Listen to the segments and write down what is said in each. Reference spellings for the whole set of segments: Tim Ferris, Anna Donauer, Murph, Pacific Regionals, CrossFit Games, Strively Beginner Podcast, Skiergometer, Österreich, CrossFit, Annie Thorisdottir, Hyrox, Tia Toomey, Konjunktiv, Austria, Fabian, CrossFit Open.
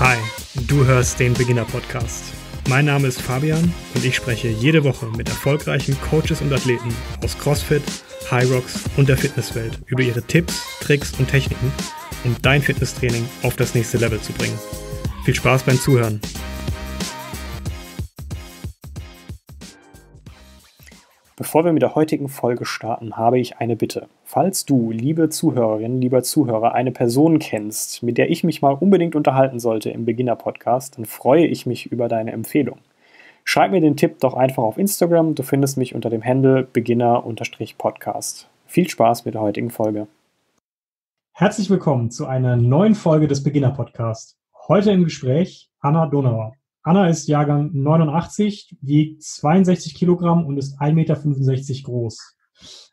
Hi, du hörst den Beginner Podcast. Mein Name ist Fabian und ich spreche jede Woche mit erfolgreichen Coaches und Athleten aus CrossFit, Hyrox und der Fitnesswelt über ihre Tipps, Tricks und Techniken, um dein Fitnesstraining auf das nächste Level zu bringen. Viel Spaß beim Zuhören. Bevor wir mit der heutigen Folge starten, habe ich eine Bitte. Falls du, liebe Zuhörerin, lieber Zuhörer, eine Person kennst, mit der ich mich mal unbedingt unterhalten sollte im Beginner-Podcast, dann freue ich mich über deine Empfehlung. Schreib mir den Tipp doch einfach auf Instagram, du findest mich unter dem Handle beginner-podcast. Viel Spaß mit der heutigen Folge. Herzlich willkommen zu einer neuen Folge des Beginner-Podcasts. Heute im Gespräch Anna Donauer. Anna ist Jahrgang 89, wiegt 62 Kilogramm und ist 1,65 Meter groß.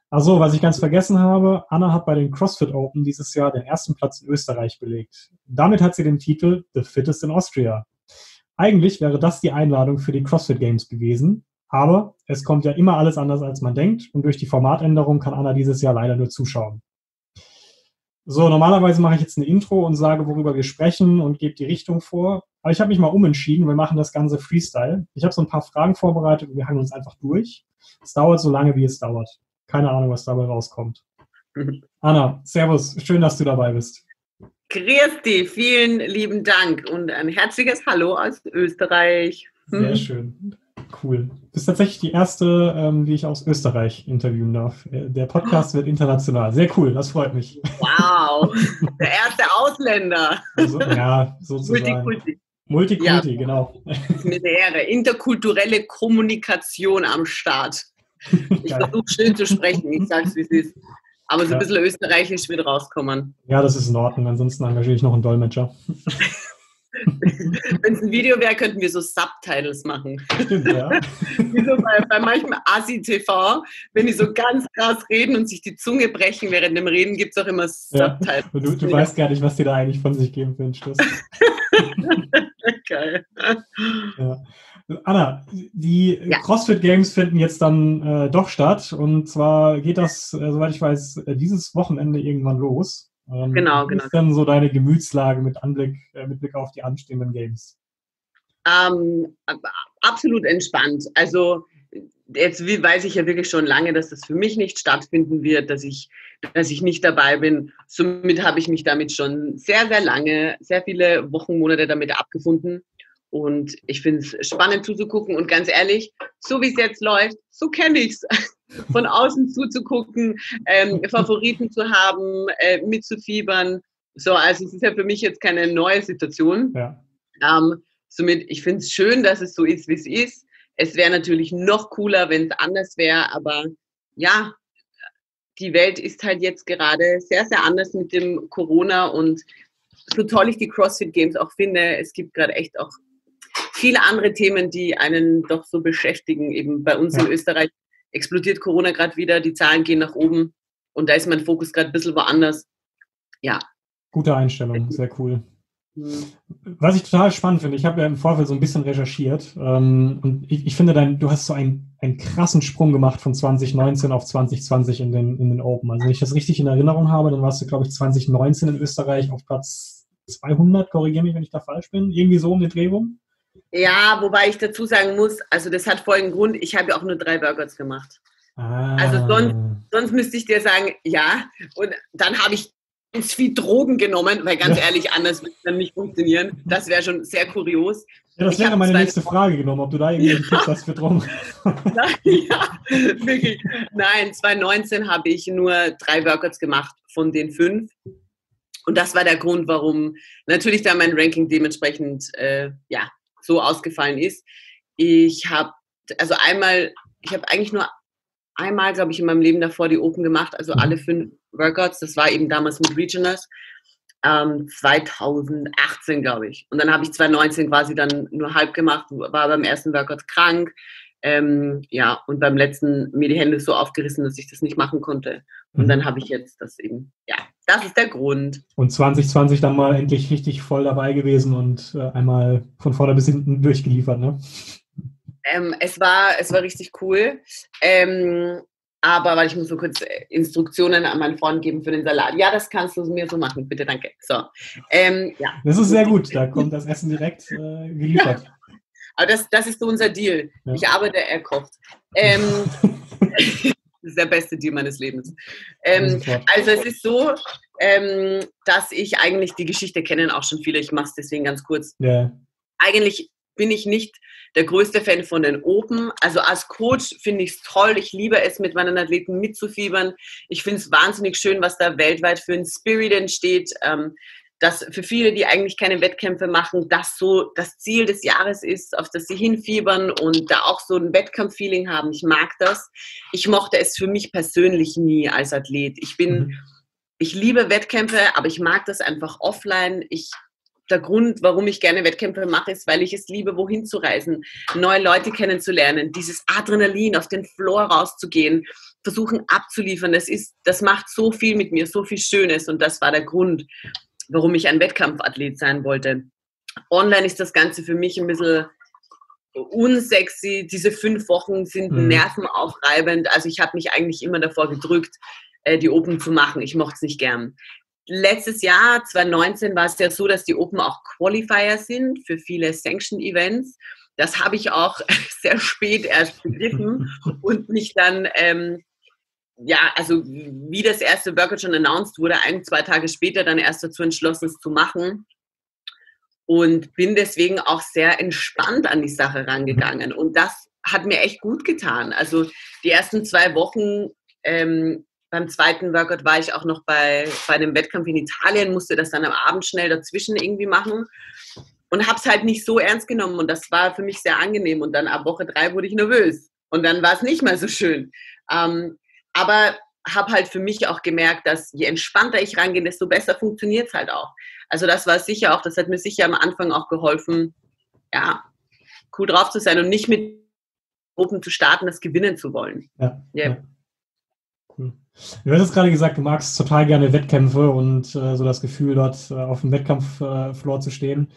Also, was ich ganz vergessen habe, Anna hat bei den CrossFit Open dieses Jahr den ersten Platz in Österreich belegt. Damit hat sie den Titel The Fittest in Austria. Eigentlich wäre das die Einladung für die CrossFit Games gewesen, aber es kommt ja immer alles anders, als man denkt, und durch die Formatänderung kann Anna dieses Jahr leider nur zuschauen. So, normalerweise mache ich jetzt eine Intro und sage, worüber wir sprechen und gebe die Richtung vor. Aber ich habe mich mal umentschieden, wir machen das Ganze Freestyle. Ich habe so ein paar Fragen vorbereitet und wir hangeln uns einfach durch. Es dauert so lange, wie es dauert. Keine Ahnung, was dabei rauskommt. Anna, servus, schön, dass du dabei bist. Christi, vielen lieben Dank und ein herzliches Hallo aus Österreich. Sehr schön, cool. Du bist tatsächlich die erste, die ich aus Österreich interviewen darf. Der Podcast wird international. Sehr cool, das freut mich. Wow, der erste Ausländer. Also, ja, sozusagen. Multikulti. Multikulti, ja, genau. Mit der Ehre. Interkulturelle Kommunikation am Start. Ich versuche schön zu sprechen, ich sage es, wie es ist. Aber so ein bisschen österreichisch wird rauskommen. Ja, das ist in Ordnung. Ansonsten engagiere ich noch einen Dolmetscher. Wenn es ein Video wäre, könnten wir so Subtitles machen. Stimmt, ja. Wie so bei manchem Assi-TV, wenn die so ganz krass reden und sich die Zunge brechen während dem Reden, gibt es auch immer Subtitles. Ja. Du weißt gar nicht, was die da eigentlich von sich geben für den Schluss. Geil. Ja. Anna, die CrossFit Games finden jetzt dann doch statt, und zwar geht das, soweit ich weiß, dieses Wochenende irgendwann los. Genau. Was ist denn so deine Gemütslage mit Blick auf die anstehenden Games? Absolut entspannt. Also jetzt weiß ich ja wirklich schon lange, dass das für mich nicht stattfinden wird, dass ich nicht dabei bin. Somit habe ich mich damit schon sehr, sehr lange, sehr viele Wochen, Monate damit abgefunden. Und ich finde es spannend zuzugucken. Und ganz ehrlich, so wie es jetzt läuft, so kenne ich es. Von außen zuzugucken, Favoriten zu haben, mitzufiebern. So, also es ist ja für mich jetzt keine neue Situation. Ja. Somit, ich finde es schön, dass es so ist, wie es ist. Es wäre natürlich noch cooler, wenn es anders wäre. Aber ja, die Welt ist halt jetzt gerade sehr, sehr anders mit dem Corona. Und so toll ich die CrossFit Games auch finde, es gibt gerade echt auch viele andere Themen, die einen doch so beschäftigen. Eben bei uns in Österreich explodiert Corona gerade wieder, die Zahlen gehen nach oben und da ist mein Fokus gerade ein bisschen woanders. Ja. Gute Einstellung, sehr cool. Was ich total spannend finde, ich habe ja im Vorfeld so ein bisschen recherchiert und ich finde, du hast so einen krassen Sprung gemacht von 2019 auf 2020 in den Open. Also wenn ich das richtig in Erinnerung habe, dann warst du, glaube ich, 2019 in Österreich auf Platz 200, korrigiere mich, wenn ich da falsch bin, irgendwie so um den Dreh rum. Ja, wobei ich dazu sagen muss, also das hat folgenden Grund, ich habe ja auch nur 3 Workouts gemacht. Also sonst müsste ich dir sagen, ja, und dann habe ich ganz viel Drogen genommen, weil ganz ehrlich, anders würde es dann nicht funktionieren. Das wäre schon sehr kurios. Ja, das wäre meine nächste Frage genommen, ob du da irgendwie Tipps hast für Drogen. Ja, wirklich. Nein, 2019 habe ich nur 3 Workouts gemacht von den 5. Und das war der Grund, warum natürlich da mein Ranking dementsprechend, so ausgefallen ist. Ich habe eigentlich nur einmal, glaube ich, in meinem Leben davor die Open gemacht, also alle 5 Workouts. Das war eben damals mit Regionals, 2018, glaube ich. Und dann habe ich 2019 quasi dann nur halb gemacht, war beim ersten Workout krank, und beim letzten mir die Hände so aufgerissen, dass ich das nicht machen konnte. Und dann habe ich jetzt das eben, das ist der Grund. Und 2020 dann mal endlich richtig voll dabei gewesen und einmal von vorne bis hinten durchgeliefert, ne? Es war richtig cool. Aber weil ich muss so kurz Instruktionen an meinen Freund geben für den Salat. Ja, das kannst du mir so machen. Bitte, danke. So. Ja. Das ist sehr gut. Da kommt das Essen direkt geliefert. Ja. Aber das ist so unser Deal. Ja. Ich arbeite, er kocht. Das ist der beste Deal meines Lebens. Also es ist so, dass ich eigentlich, die Geschichte kennen auch schon viele, ich mache es deswegen ganz kurz. Yeah. Eigentlich bin ich nicht der größte Fan von den Open. Also als Coach finde ich es toll. Ich liebe es, mit meinen Athleten mitzufiebern. Ich finde es wahnsinnig schön, was da weltweit für ein Spirit entsteht. Dass für viele, die eigentlich keine Wettkämpfe machen, das so das Ziel des Jahres ist, auf das sie hinfiebern und da auch so ein Wettkampf-Feeling haben. Ich mag das. Ich mochte es für mich persönlich nie als Athlet. Ich liebe Wettkämpfe, aber ich mag das einfach offline. Der Grund, warum ich gerne Wettkämpfe mache, ist, weil ich es liebe, wohin zu reisen, neue Leute kennenzulernen, dieses Adrenalin, auf den Floor rauszugehen, versuchen abzuliefern. Das macht so viel mit mir, so viel Schönes, und das war der Grund, warum ich ein Wettkampfathlet sein wollte. Online ist das Ganze für mich ein bisschen unsexy. Diese 5 Wochen sind nervenaufreibend. Also ich habe mich eigentlich immer davor gedrückt, die Open zu machen. Ich mochte es nicht gern. Letztes Jahr, 2019, war es ja so, dass die Open auch Qualifier sind für viele Sanctioned-Events. Das habe ich auch sehr spät erst begriffen und mich dann... wie das erste Workout schon announced wurde, 1-2 Tage später dann erst dazu entschlossen, es zu machen. Und bin deswegen auch sehr entspannt an die Sache rangegangen. Und das hat mir echt gut getan. Also die ersten 2 Wochen, beim zweiten Workout war ich auch noch bei einem Wettkampf in Italien, musste das dann am Abend schnell dazwischen irgendwie machen. Und habe es halt nicht so ernst genommen. Und das war für mich sehr angenehm. Und dann ab Woche 3 wurde ich nervös. Und dann war es nicht mehr so schön. Aber habe halt für mich auch gemerkt, dass je entspannter ich rangehe, desto besser funktioniert es halt auch. Also das war sicher auch, das hat mir sicher am Anfang auch geholfen, ja, cool drauf zu sein und nicht mit Open zu starten, das gewinnen zu wollen. Ja. Yeah. Cool. Du hattest gerade gesagt, du magst total gerne Wettkämpfe und so das Gefühl, dort auf dem Wettkampffloor zu stehen.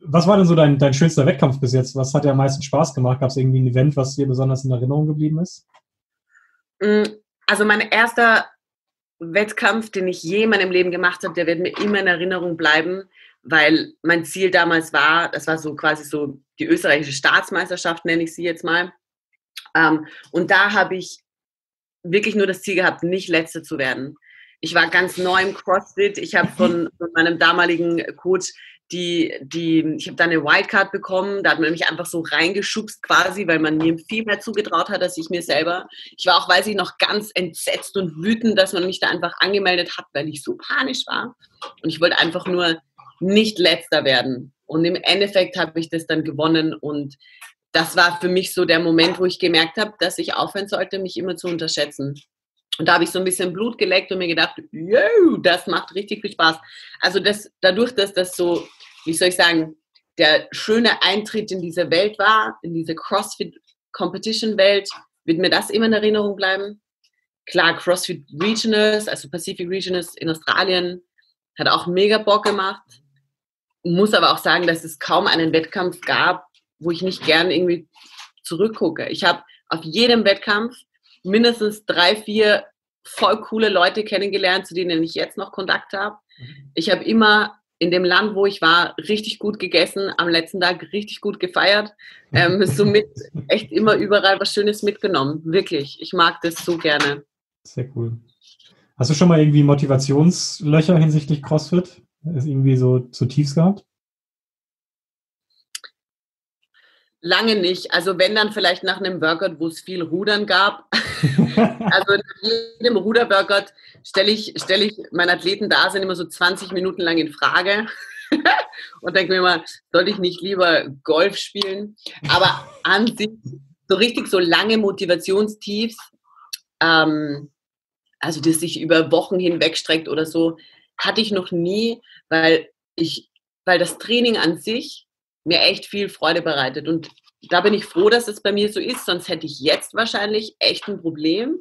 Was war denn so dein schönster Wettkampf bis jetzt? Was hat dir am meisten Spaß gemacht? Gab es irgendwie ein Event, was dir besonders in Erinnerung geblieben ist? Also mein erster Wettkampf, den ich je in meinem Leben gemacht habe, der wird mir immer in Erinnerung bleiben, weil mein Ziel damals war, das war so quasi so die österreichische Staatsmeisterschaft, nenne ich sie jetzt mal. Und da habe ich wirklich nur das Ziel gehabt, nicht Letzte zu werden. Ich war ganz neu im CrossFit. Ich habe von meinem damaligen Coach ich habe da eine Wildcard bekommen, da hat man mich einfach so reingeschubst quasi, weil man mir viel mehr zugetraut hat, als ich mir selber. Ich war auch, weiß ich noch, ganz entsetzt und wütend, dass man mich da einfach angemeldet hat, weil ich so panisch war. Und ich wollte einfach nur nicht Letzter werden. Und im Endeffekt habe ich das dann gewonnen. Und das war für mich so der Moment, wo ich gemerkt habe, dass ich aufhören sollte, mich immer zu unterschätzen. Und da habe ich so ein bisschen Blut geleckt und mir gedacht, das macht richtig viel Spaß. Also dadurch, dass das so, wie soll ich sagen, der schöne Eintritt in diese Welt war, in diese CrossFit-Competition-Welt, wird mir das immer in Erinnerung bleiben. Klar, CrossFit Regionals, also Pacific Regionals in Australien, hat auch mega Bock gemacht. Muss aber auch sagen, dass es kaum einen Wettkampf gab, wo ich nicht gern irgendwie zurückgucke. Ich habe auf jedem Wettkampf mindestens 3-4 voll coole Leute kennengelernt, zu denen ich jetzt noch Kontakt habe. Ich habe immer in dem Land, wo ich war, richtig gut gegessen, am letzten Tag richtig gut gefeiert, somit echt immer überall was Schönes mitgenommen. Wirklich, ich mag das so gerne. Sehr cool. Hast du schon mal irgendwie Motivationslöcher hinsichtlich CrossFit? Ist irgendwie so zu tiefs gehabt? Lange nicht. Also wenn, dann vielleicht nach einem Workout, wo es viel Rudern gab. Also in jedem Ruder-Workout stelle ich meinen Athleten da sind immer so 20 Minuten lang in Frage und denke mir immer, sollte ich nicht lieber Golf spielen? Aber an sich so richtig so lange Motivationstiefs, also das sich über Wochen hinweg streckt oder so, hatte ich noch nie, weil das Training an sich mir echt viel Freude bereitet. Und da bin ich froh, dass es bei mir so ist, sonst hätte ich jetzt wahrscheinlich echt ein Problem,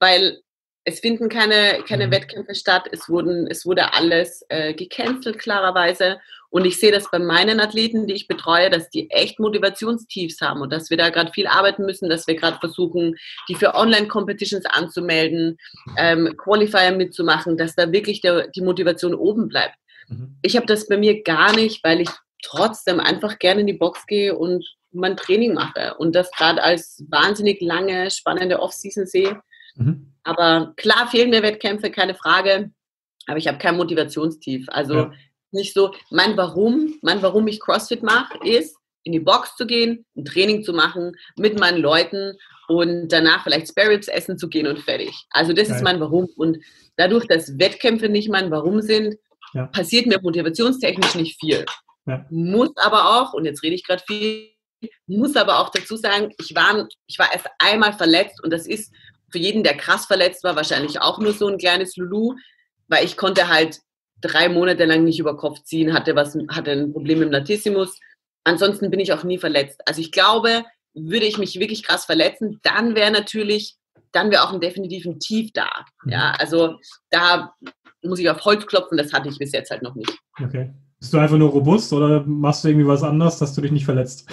weil es finden keine Wettkämpfe statt, es wurde alles gecancelt klarerweise Und ich sehe das bei meinen Athleten, die ich betreue, dass die echt Motivationstiefs haben und dass wir da gerade viel arbeiten müssen, dass wir gerade versuchen, die für Online-Competitions anzumelden, Qualifier mitzumachen, dass da wirklich die Motivation oben bleibt. Mhm. Ich habe das bei mir gar nicht, weil ich trotzdem einfach gerne in die Box gehe und mein Training mache und das gerade als wahnsinnig lange, spannende Off-Season sehe. Mhm. Aber klar fehlen mir Wettkämpfe, keine Frage, aber ich habe kein Motivationstief. Also ja. Nicht so, mein Warum ich CrossFit mache, ist, in die Box zu gehen, ein Training zu machen, mit meinen Leuten und danach vielleicht Sparrows essen zu gehen und fertig. Also das Geil. Ist mein Warum. Und dadurch, dass Wettkämpfe nicht mein Warum sind, ja. passiert mir motivationstechnisch nicht viel. Ja. Muss aber auch, und jetzt rede ich gerade viel, muss aber auch dazu sagen, ich war erst einmal verletzt und das ist für jeden, der krass verletzt war, wahrscheinlich auch nur so ein kleines Lulu, weil ich konnte halt 3 Monate lang nicht über Kopf ziehen, hatte ein Problem im Latissimus. Ansonsten bin ich auch nie verletzt. Also ich glaube, würde ich mich wirklich krass verletzen, dann wäre auch ein definitiven Tief da. Ja, also da muss ich auf Holz klopfen, das hatte ich bis jetzt halt noch nicht. Okay. Bist du einfach nur robust oder machst du irgendwie was anderes, dass du dich nicht verletzt?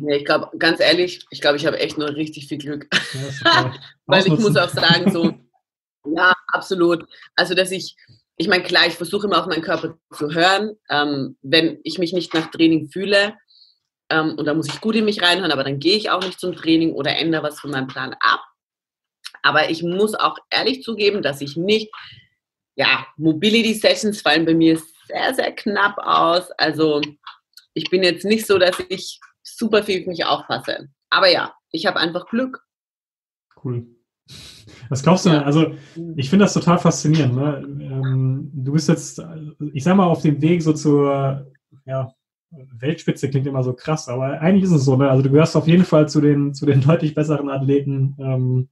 Ja, ich glaube, ganz ehrlich, ich habe echt nur richtig viel Glück. Ja, weil ich muss auch sagen, so, ja, absolut. Also, dass ich meine, klar, ich versuche immer auf meinen Körper zu hören, wenn ich mich nicht nach Training fühle. Und da muss ich gut in mich reinhören, aber dann gehe ich auch nicht zum Training oder ändere was von meinem Plan ab. Aber ich muss auch ehrlich zugeben, dass ich nicht, ja, Mobility-Sessions fallen bei mir sehr, sehr knapp aus. Also ich bin jetzt nicht so, dass ich super viel auf mich aufpasse. Aber ja, ich habe einfach Glück. Cool. Was glaubst du denn? Also ich finde das total faszinierend. Ne? Du bist jetzt, ich sag mal, auf dem Weg so zur, ja, Weltspitze klingt immer so krass, aber eigentlich ist es so, ne? Also du gehörst auf jeden Fall zu den deutlich besseren Athleten,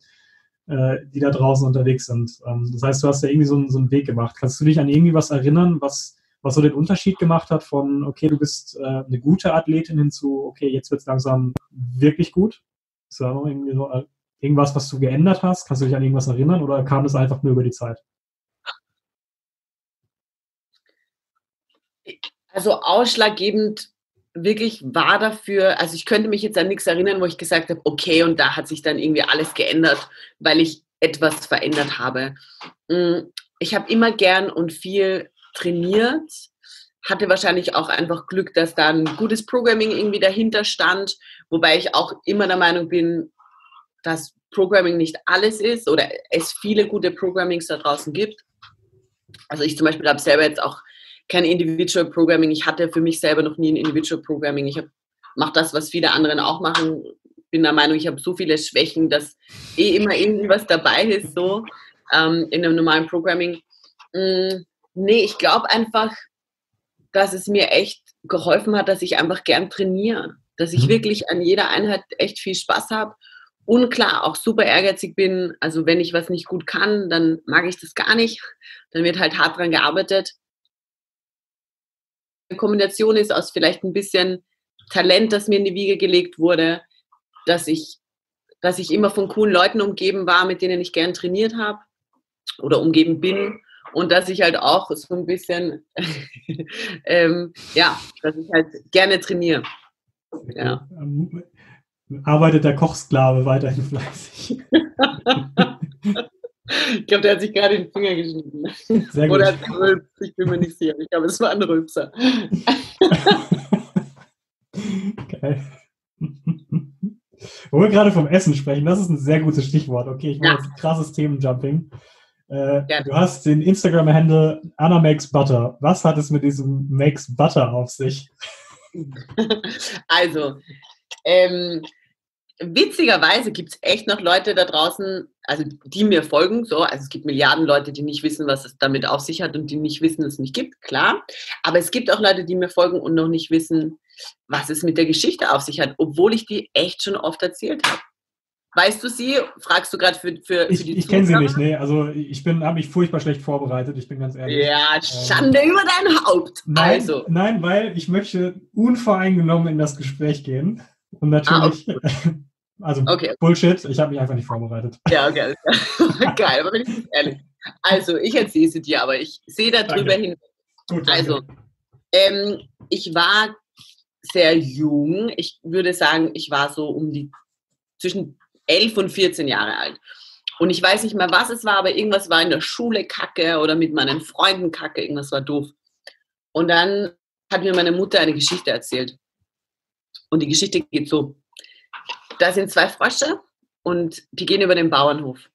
die da draußen unterwegs sind. Das heißt, du hast ja irgendwie so einen Weg gemacht. Kannst du dich an irgendwie was erinnern, was so den Unterschied gemacht hat von, okay, du bist eine gute Athletin hin zu, okay, jetzt wird es langsam wirklich gut? Ist da noch irgendwie so irgendwas, was du geändert hast? Kannst du dich an irgendwas erinnern oder kam das einfach nur über die Zeit? Also ausschlaggebend wirklich war dafür, also ich könnte mich jetzt an nichts erinnern, wo ich gesagt habe, okay, und da hat sich dann irgendwie alles geändert, weil ich etwas verändert habe. Ich habe immer gern und viel trainiert, hatte wahrscheinlich auch einfach Glück, dass da ein gutes Programming irgendwie dahinter stand, wobei ich auch immer der Meinung bin, dass Programming nicht alles ist oder es viele gute Programmings da draußen gibt. Also ich zum Beispiel habe selber jetzt auch kein Individual Programming. Ich hatte für mich selber noch nie ein Individual Programming. Ich mache das, was viele anderen auch machen. Bin der Meinung, ich habe so viele Schwächen, dass immer irgendwie was dabei ist, so in einem normalen Programming. Nee, ich glaube einfach, dass es mir echt geholfen hat, dass ich einfach gern trainiere. Dass ich wirklich an jeder Einheit echt viel Spaß habe. Und klar, auch super ehrgeizig bin. Also wenn ich was nicht gut kann, dann mag ich das gar nicht. Dann wird halt hart dran gearbeitet. Eine Kombination ist aus vielleicht ein bisschen Talent, das mir in die Wiege gelegt wurde, dass ich immer von coolen Leuten umgeben war, mit denen ich gern trainiert habe oder umgeben bin und dass ich halt auch so ein bisschen, dass ich halt gerne trainiere. Ja. Arbeitet der Kochsklave weiterhin fleißig? Ich glaube, der hat sich gerade den Finger geschnitten. Sehr gut. Oder hat gerülpst, ich bin mir nicht sicher. Ich glaube, es war ein Rülpser. Geil. Wo wir gerade vom Essen sprechen, das ist ein sehr gutes Stichwort. Okay, ich mache jetzt ein krasses Themenjumping. Du hast den Instagram-Handle Anna Makes Butter. Was hat es mit diesem Makes Butter auf sich? Also, witzigerweise gibt es echt noch Leute da draußen, also die mir folgen, so, also es gibt Milliarden Leute, die nicht wissen, was es damit auf sich hat und die nicht wissen, dass es nicht gibt, klar. Aber es gibt auch Leute, die mir folgen und noch nicht wissen, was es mit der Geschichte auf sich hat, obwohl ich die echt schon oft erzählt habe. Weißt du sie? Fragst du gerade für die Zuschauer? Ich kenne sie nicht, ne? Also ich habe mich furchtbar schlecht vorbereitet, ich bin ganz ehrlich. Ja, Schande über dein Haupt. Nein, also. Nein, weil ich möchte unvoreingenommen in das Gespräch gehen. Und natürlich, okay. Also okay. Bullshit, ich habe mich einfach nicht vorbereitet. Ja, okay, geil, aber bin ich ehrlich. Also, ich erzähle sie dir, aber ich sehe da drüber hin. Gut, also, Ich war sehr jung. Ich würde sagen, ich war so zwischen 11 und 14 Jahre alt. Und ich weiß nicht mehr, was es war, aber irgendwas war in der Schule kacke oder mit meinen Freunden kacke. Irgendwas war doof. Und dann hat mir meine Mutter eine Geschichte erzählt. Und die Geschichte geht so. Da sind zwei Frösche und die gehen über den Bauernhof.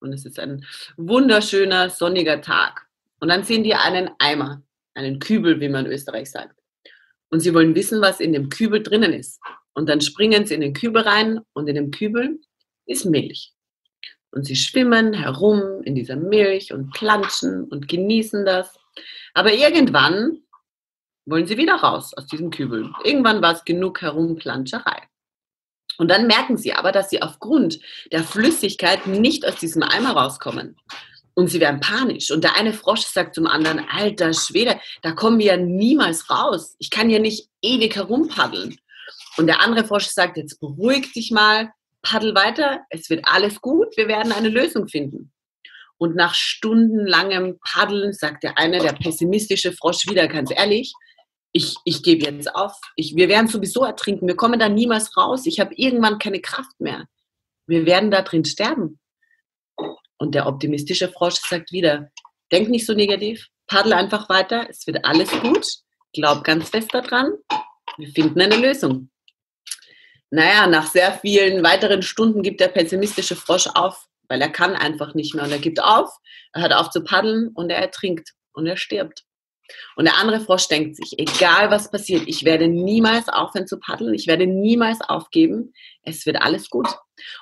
Und es ist ein wunderschöner, sonniger Tag. Und dann sehen die einen Eimer, einen Kübel, wie man in Österreich sagt. Und sie wollen wissen, was in dem Kübel drinnen ist. Und dann springen sie in den Kübel rein und in dem Kübel ist Milch. Und sie schwimmen herum in dieser Milch und planschen und genießen das. Aber irgendwann wollen sie wieder raus aus diesem Kübel. Irgendwann war es genug Herumplanscherei. Und dann merken sie aber, dass sie aufgrund der Flüssigkeit nicht aus diesem Eimer rauskommen. Und sie werden panisch. Und der eine Frosch sagt zum anderen, alter Schwede, da kommen wir ja niemals raus. Ich kann ja nicht ewig herumpaddeln. Und der andere Frosch sagt, jetzt beruhig dich mal, paddel weiter, es wird alles gut, wir werden eine Lösung finden. Und nach stundenlangem Paddeln sagt der eine, der pessimistische Frosch wieder, ganz ehrlich, ich gebe jetzt auf. Wir werden sowieso ertrinken. Wir kommen da niemals raus. Ich habe irgendwann keine Kraft mehr. Wir werden da drin sterben. Und der optimistische Frosch sagt wieder, denk nicht so negativ, paddel einfach weiter. Es wird alles gut. Glaub ganz fest daran. Wir finden eine Lösung. Naja, nach sehr vielen weiteren Stunden gibt der pessimistische Frosch auf, weil er kann einfach nicht mehr. Und er gibt auf, er hört auf zu paddeln und er ertrinkt und er stirbt. Und der andere Frosch denkt sich, egal was passiert, ich werde niemals aufhören zu paddeln, ich werde niemals aufgeben, es wird alles gut.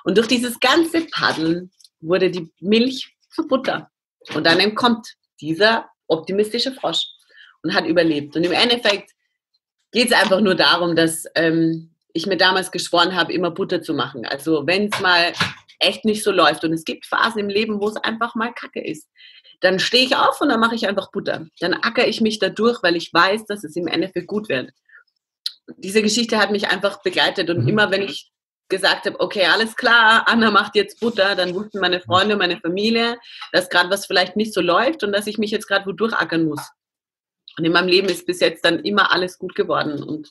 Und durch dieses ganze Paddeln wurde die Milch zu Butter. Und dann entkommt dieser optimistische Frosch und hat überlebt. Und im Endeffekt geht es einfach nur darum, dass ich mir damals geschworen habe, immer Butter zu machen. Also wenn es mal echt nicht so läuft und es gibt Phasen im Leben, wo es einfach mal Kacke ist, dann stehe ich auf und dann mache ich einfach Butter. Dann ackere ich mich dadurch, weil ich weiß, dass es im Endeffekt gut wird. Diese Geschichte hat mich einfach begleitet und immer, wenn ich gesagt habe, okay, alles klar, Anna macht jetzt Butter, dann wussten meine Freunde, meine Familie, dass gerade was vielleicht nicht so läuft und dass ich mich jetzt gerade wodurch ackern muss. Und in meinem Leben ist bis jetzt dann immer alles gut geworden. Und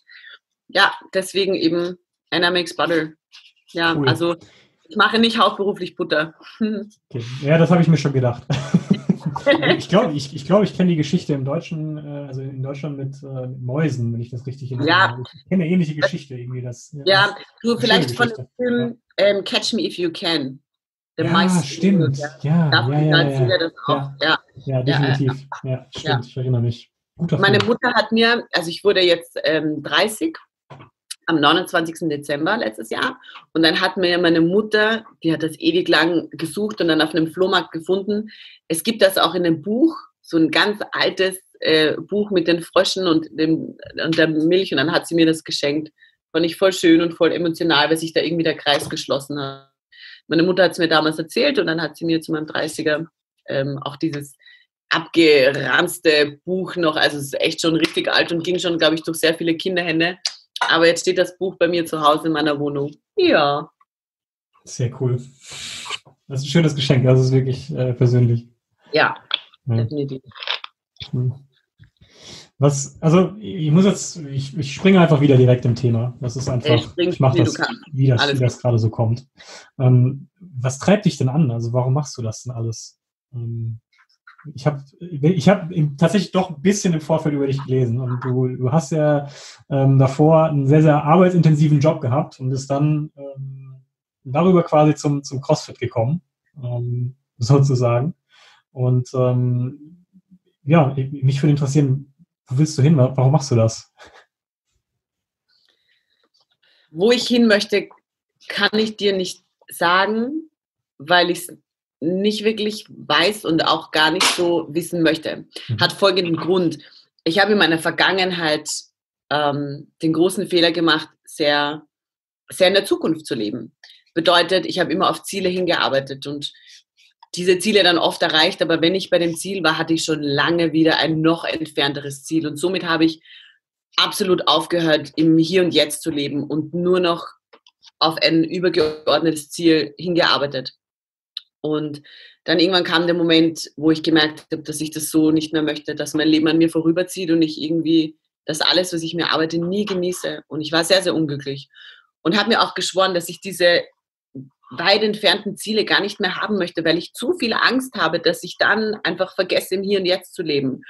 ja, deswegen eben Anna makes butter. Ja, cool. Also ich mache nicht hauptberuflich Butter. Okay. Ja, das habe ich mir schon gedacht. Ich glaube, ich kenne die Geschichte im Deutschen, also in Deutschland mit Mäusen, wenn ich das richtig erinnere. Ja. Ich kenne eine ähnliche Geschichte irgendwie. Ja, du vielleicht von dem Film Catch Me If You Can. Ja, stimmt. Ja, definitiv. Ja, stimmt. Ich erinnere mich. Meine Mutter hat mir, also ich wurde jetzt 30 am 29. Dezember letztes Jahr und dann hat mir meine Mutter, die hat das ewig lang gesucht und dann auf einem Flohmarkt gefunden, es gibt das auch in einem Buch, so ein ganz altes Buch mit den Fröschen und der Milch und dann hat sie mir das geschenkt. Fand ich voll schön und voll emotional, weil sich da irgendwie der Kreis geschlossen hat. Meine Mutter hat es mir damals erzählt und dann hat sie mir zu meinem 30er auch dieses abgeranzte Buch noch, also es ist echt schon richtig alt und ging schon, glaube ich, durch sehr viele Kinderhände. Aber jetzt steht das Buch bei mir zu Hause in meiner Wohnung. Ja. Sehr cool. Das ist ein schönes Geschenk, das ist wirklich persönlich. Ja, definitiv. Cool. Ich springe einfach wieder direkt im Thema. Das ist einfach, ich mache das, wie das gerade so kommt. Was treibt dich denn an? Also warum machst du das denn alles? Ich hab tatsächlich doch ein bisschen im Vorfeld über dich gelesen und du hast ja davor einen sehr, sehr arbeitsintensiven Job gehabt und bist dann darüber quasi zum CrossFit gekommen, sozusagen. Und mich würde interessieren, wo willst du hin? Warum machst du das? Wo ich hin möchte, kann ich dir nicht sagen, weil ich es nicht wirklich weiß und auch gar nicht so wissen möchte. Hat folgenden Grund. Ich habe in meiner Vergangenheit den großen Fehler gemacht, sehr, sehr in der Zukunft zu leben. Bedeutet, ich habe immer auf Ziele hingearbeitet und diese Ziele dann oft erreicht, aber wenn ich bei dem Ziel war, hatte ich schon lange wieder ein noch entfernteres Ziel und somit habe ich absolut aufgehört, im Hier und Jetzt zu leben und nur noch auf ein übergeordnetes Ziel hingearbeitet. Und dann irgendwann kam der Moment, wo ich gemerkt habe, dass ich das so nicht mehr möchte, dass mein Leben an mir vorüberzieht und ich irgendwie dass alles, was ich mir arbeite, nie genieße. Und ich war sehr, sehr unglücklich. Und habe mir auch geschworen, dass ich diese weit entfernten Ziele gar nicht mehr haben möchte, weil ich zu viel Angst habe, dass ich dann einfach vergesse, im Hier und Jetzt zu leben.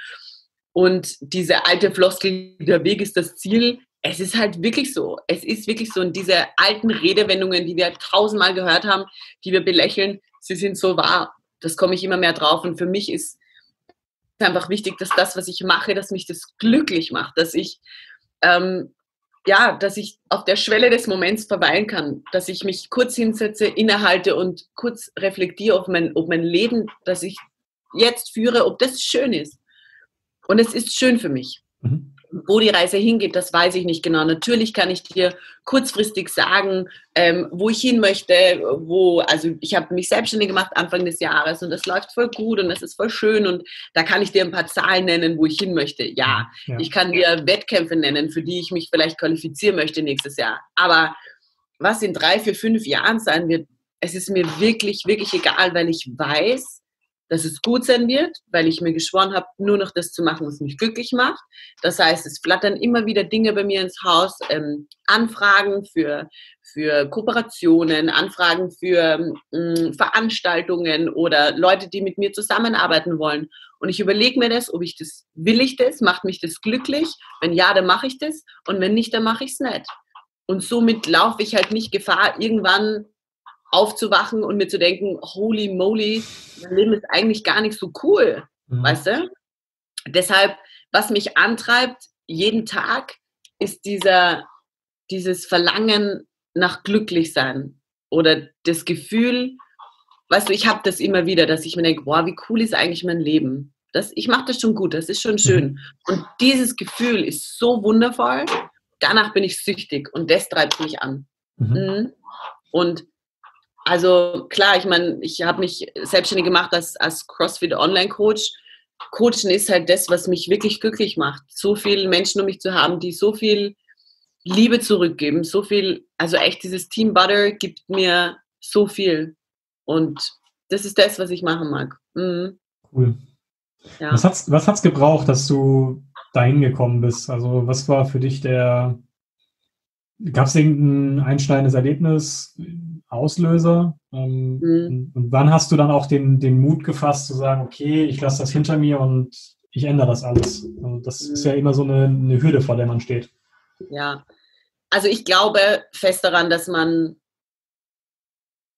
Und diese alte Floskel, der Weg ist das Ziel, es ist halt wirklich so. Es ist wirklich so. Und diese alten Redewendungen, die wir halt tausendmal gehört haben, die wir belächeln, sie sind so wahr. Das komme ich immer mehr drauf. Und für mich ist einfach wichtig, dass das, was ich mache, dass mich das glücklich macht, dass ich dass ich auf der Schwelle des Moments verweilen kann, dass ich mich kurz hinsetze, innehalte und kurz reflektiere auf mein Leben, das ich jetzt führe, ob das schön ist. Und es ist schön für mich. Mhm. Wo die Reise hingeht, das weiß ich nicht genau. Natürlich kann ich dir kurzfristig sagen, wo ich hin möchte, also ich habe mich selbstständig gemacht Anfang des Jahres und das läuft voll gut und das ist voll schön und da kann ich dir ein paar Zahlen nennen, wo ich hin möchte. Ja. Ich kann dir Wettkämpfe nennen, für die ich mich vielleicht qualifizieren möchte nächstes Jahr. Aber was in 3, 4, 5 Jahren sein wird, es ist mir wirklich, wirklich egal, weil ich weiß, dass es gut sein wird, weil ich mir geschworen habe, nur noch das zu machen, was mich glücklich macht. Das heißt, es flattern immer wieder Dinge bei mir ins Haus, Anfragen für Kooperationen, Anfragen für Veranstaltungen oder Leute, die mit mir zusammenarbeiten wollen. Und ich überlege mir das, will ich das, macht mich das glücklich? Wenn ja, dann mache ich das und wenn nicht, dann mache ich es nicht. Und somit laufe ich halt nicht Gefahr, irgendwann aufzuwachen und mir zu denken, holy moly, mein Leben ist eigentlich gar nicht so cool, weißt du? Deshalb, was mich antreibt, jeden Tag, ist dieses Verlangen nach Glücklichsein oder das Gefühl, weißt du, ich habe das immer wieder, dass ich mir denke, wow, wie cool ist eigentlich mein Leben? Ich mache das schon gut, das ist schon schön. Und dieses Gefühl ist so wundervoll, danach bin ich süchtig und das treibt mich an. Also klar, ich meine, ich habe mich selbstständig gemacht als CrossFit-Online-Coach. Coachen ist halt das, was mich wirklich glücklich macht. So viele Menschen um mich zu haben, die so viel Liebe zurückgeben, so viel, also echt dieses Team Butter gibt mir so viel. Und das ist das, was ich machen mag. Mhm. Cool. Ja. Was hat's gebraucht, dass du dahin gekommen bist? Also was war für dich gab es irgendein einschneidendes Erlebnis, Auslöser? Und wann hast du dann auch den Mut gefasst, zu sagen, okay, ich lasse das hinter mir und ich ändere das alles? Also das ist ja immer so eine Hürde, vor der man steht. Ja, also ich glaube fest daran,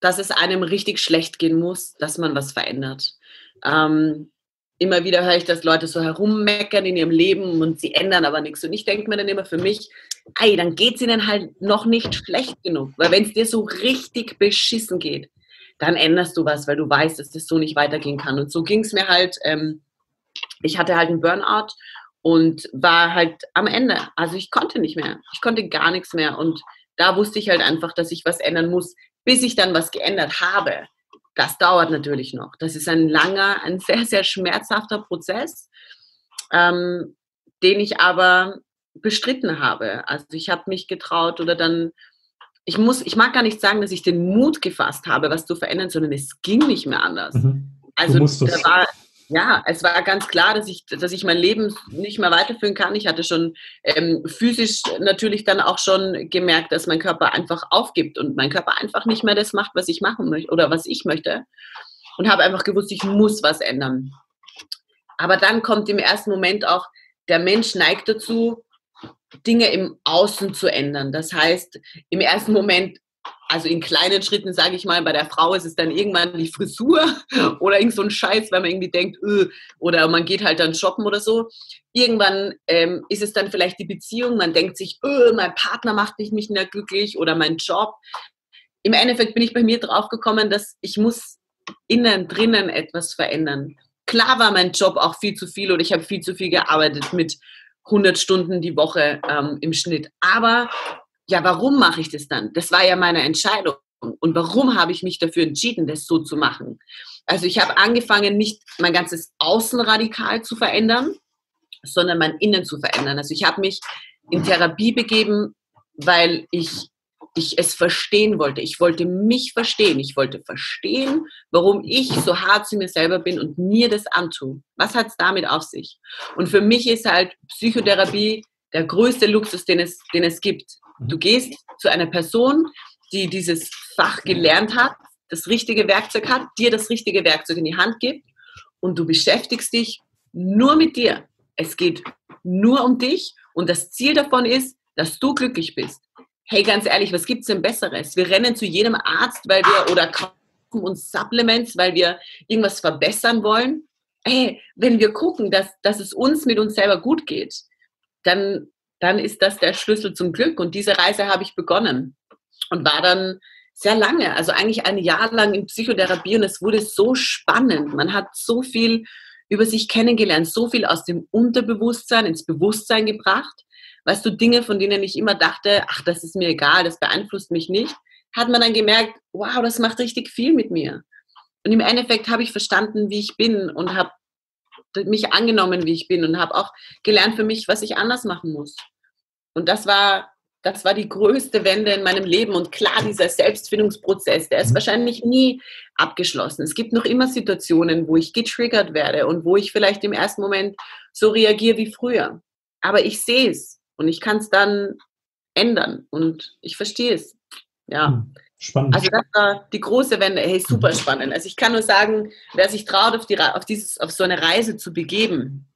dass es einem richtig schlecht gehen muss, dass man was verändert. Immer wieder höre ich, dass Leute so herummeckern in ihrem Leben und sie ändern aber nichts. Und ich denke mir dann immer für mich, dann geht es ihnen halt noch nicht schlecht genug. Weil wenn es dir so richtig beschissen geht, dann änderst du was, weil du weißt, dass das so nicht weitergehen kann. Und so ging es mir halt, ich hatte halt einen Burnout und war halt am Ende. Also ich konnte nicht mehr, ich konnte gar nichts mehr. Und da wusste ich halt einfach, dass ich was ändern muss, bis ich dann was geändert habe. Das dauert natürlich noch. Das ist ein sehr, sehr schmerzhafter Prozess, den ich aber bestritten habe. Also ich habe mich getraut ich mag gar nicht sagen, dass ich den Mut gefasst habe, was zu verändern, sondern es ging nicht mehr anders. Also es war ganz klar, dass ich mein Leben nicht mehr weiterführen kann. Ich hatte schon physisch natürlich dann auch schon gemerkt, dass mein Körper einfach aufgibt und mein Körper einfach nicht mehr das macht, was ich machen möchte oder was ich möchte. Und habe einfach gewusst, ich muss was ändern. Aber dann kommt im ersten Moment auch, der Mensch neigt dazu, Dinge im Außen zu ändern. Das heißt, im ersten Moment, also in kleinen Schritten, sage ich mal, bei der Frau ist es dann irgendwann die Frisur oder irgend so ein Scheiß, weil man irgendwie denkt, oder man geht halt dann shoppen oder so. Irgendwann ist es dann vielleicht die Beziehung, man denkt sich, mein Partner macht mich nicht glücklich oder mein Job. Im Endeffekt bin ich bei mir drauf gekommen, dass ich muss drinnen etwas verändern. Klar war mein Job auch viel zu viel oder ich habe viel zu viel gearbeitet mit 100 Stunden die Woche im Schnitt, aber ja, warum mache ich das dann? Das war ja meine Entscheidung. Und warum habe ich mich dafür entschieden, das so zu machen? Also ich habe angefangen, nicht mein ganzes Außen radikal zu verändern, sondern mein Innen zu verändern. Also ich habe mich in Therapie begeben, weil ich es verstehen wollte. Ich wollte mich verstehen. Ich wollte verstehen, warum ich so hart zu mir selber bin und mir das antue. Was hat es damit auf sich? Und für mich ist halt Psychotherapie der größte Luxus, den es gibt. Du gehst zu einer Person, die dieses Fach gelernt hat, das richtige Werkzeug hat, dir das richtige Werkzeug in die Hand gibt und du beschäftigst dich nur mit dir. Es geht nur um dich und das Ziel davon ist, dass du glücklich bist. Hey, ganz ehrlich, was gibt's denn Besseres? Wir rennen zu jedem Arzt, weil wir oder kaufen uns Supplements, weil wir irgendwas verbessern wollen. Hey, wenn wir gucken, dass es uns mit uns selber gut geht, dann ist das der Schlüssel zum Glück. Und diese Reise habe ich begonnen und war dann sehr lange, also eigentlich ein Jahr lang in Psychotherapie und es wurde so spannend. Man hat so viel über sich kennengelernt, so viel aus dem Unterbewusstsein ins Bewusstsein gebracht. Weißt du, Dinge, von denen ich immer dachte, ach, das ist mir egal, das beeinflusst mich nicht, hat man dann gemerkt, wow, das macht richtig viel mit mir. Und im Endeffekt habe ich verstanden, wie ich bin und habe mich angenommen, wie ich bin und habe auch gelernt für mich, was ich anders machen muss. Und das war die größte Wende in meinem Leben. Und klar, dieser Selbstfindungsprozess, der ist wahrscheinlich nie abgeschlossen. Es gibt noch immer Situationen, wo ich getriggert werde und wo ich vielleicht im ersten Moment so reagiere wie früher. Aber ich sehe es und ich kann es dann ändern und ich verstehe es. Ja. Spannend. Also das war die große Wende. Hey, super spannend. Also ich kann nur sagen, wer sich traut, auf so eine Reise zu begeben,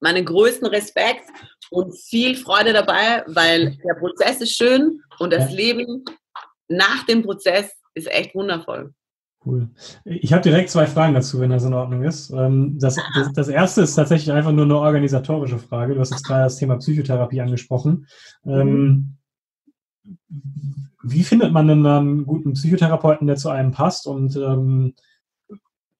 meinen größten Respekt und viel Freude dabei, weil der Prozess ist schön und das Leben nach dem Prozess ist echt wundervoll. Cool. Ich habe direkt zwei Fragen dazu, wenn das in Ordnung ist. Das erste ist tatsächlich einfach nur eine organisatorische Frage. Du hast jetzt gerade das Thema Psychotherapie angesprochen. Wie findet man denn einen guten Psychotherapeuten, der zu einem passt? Und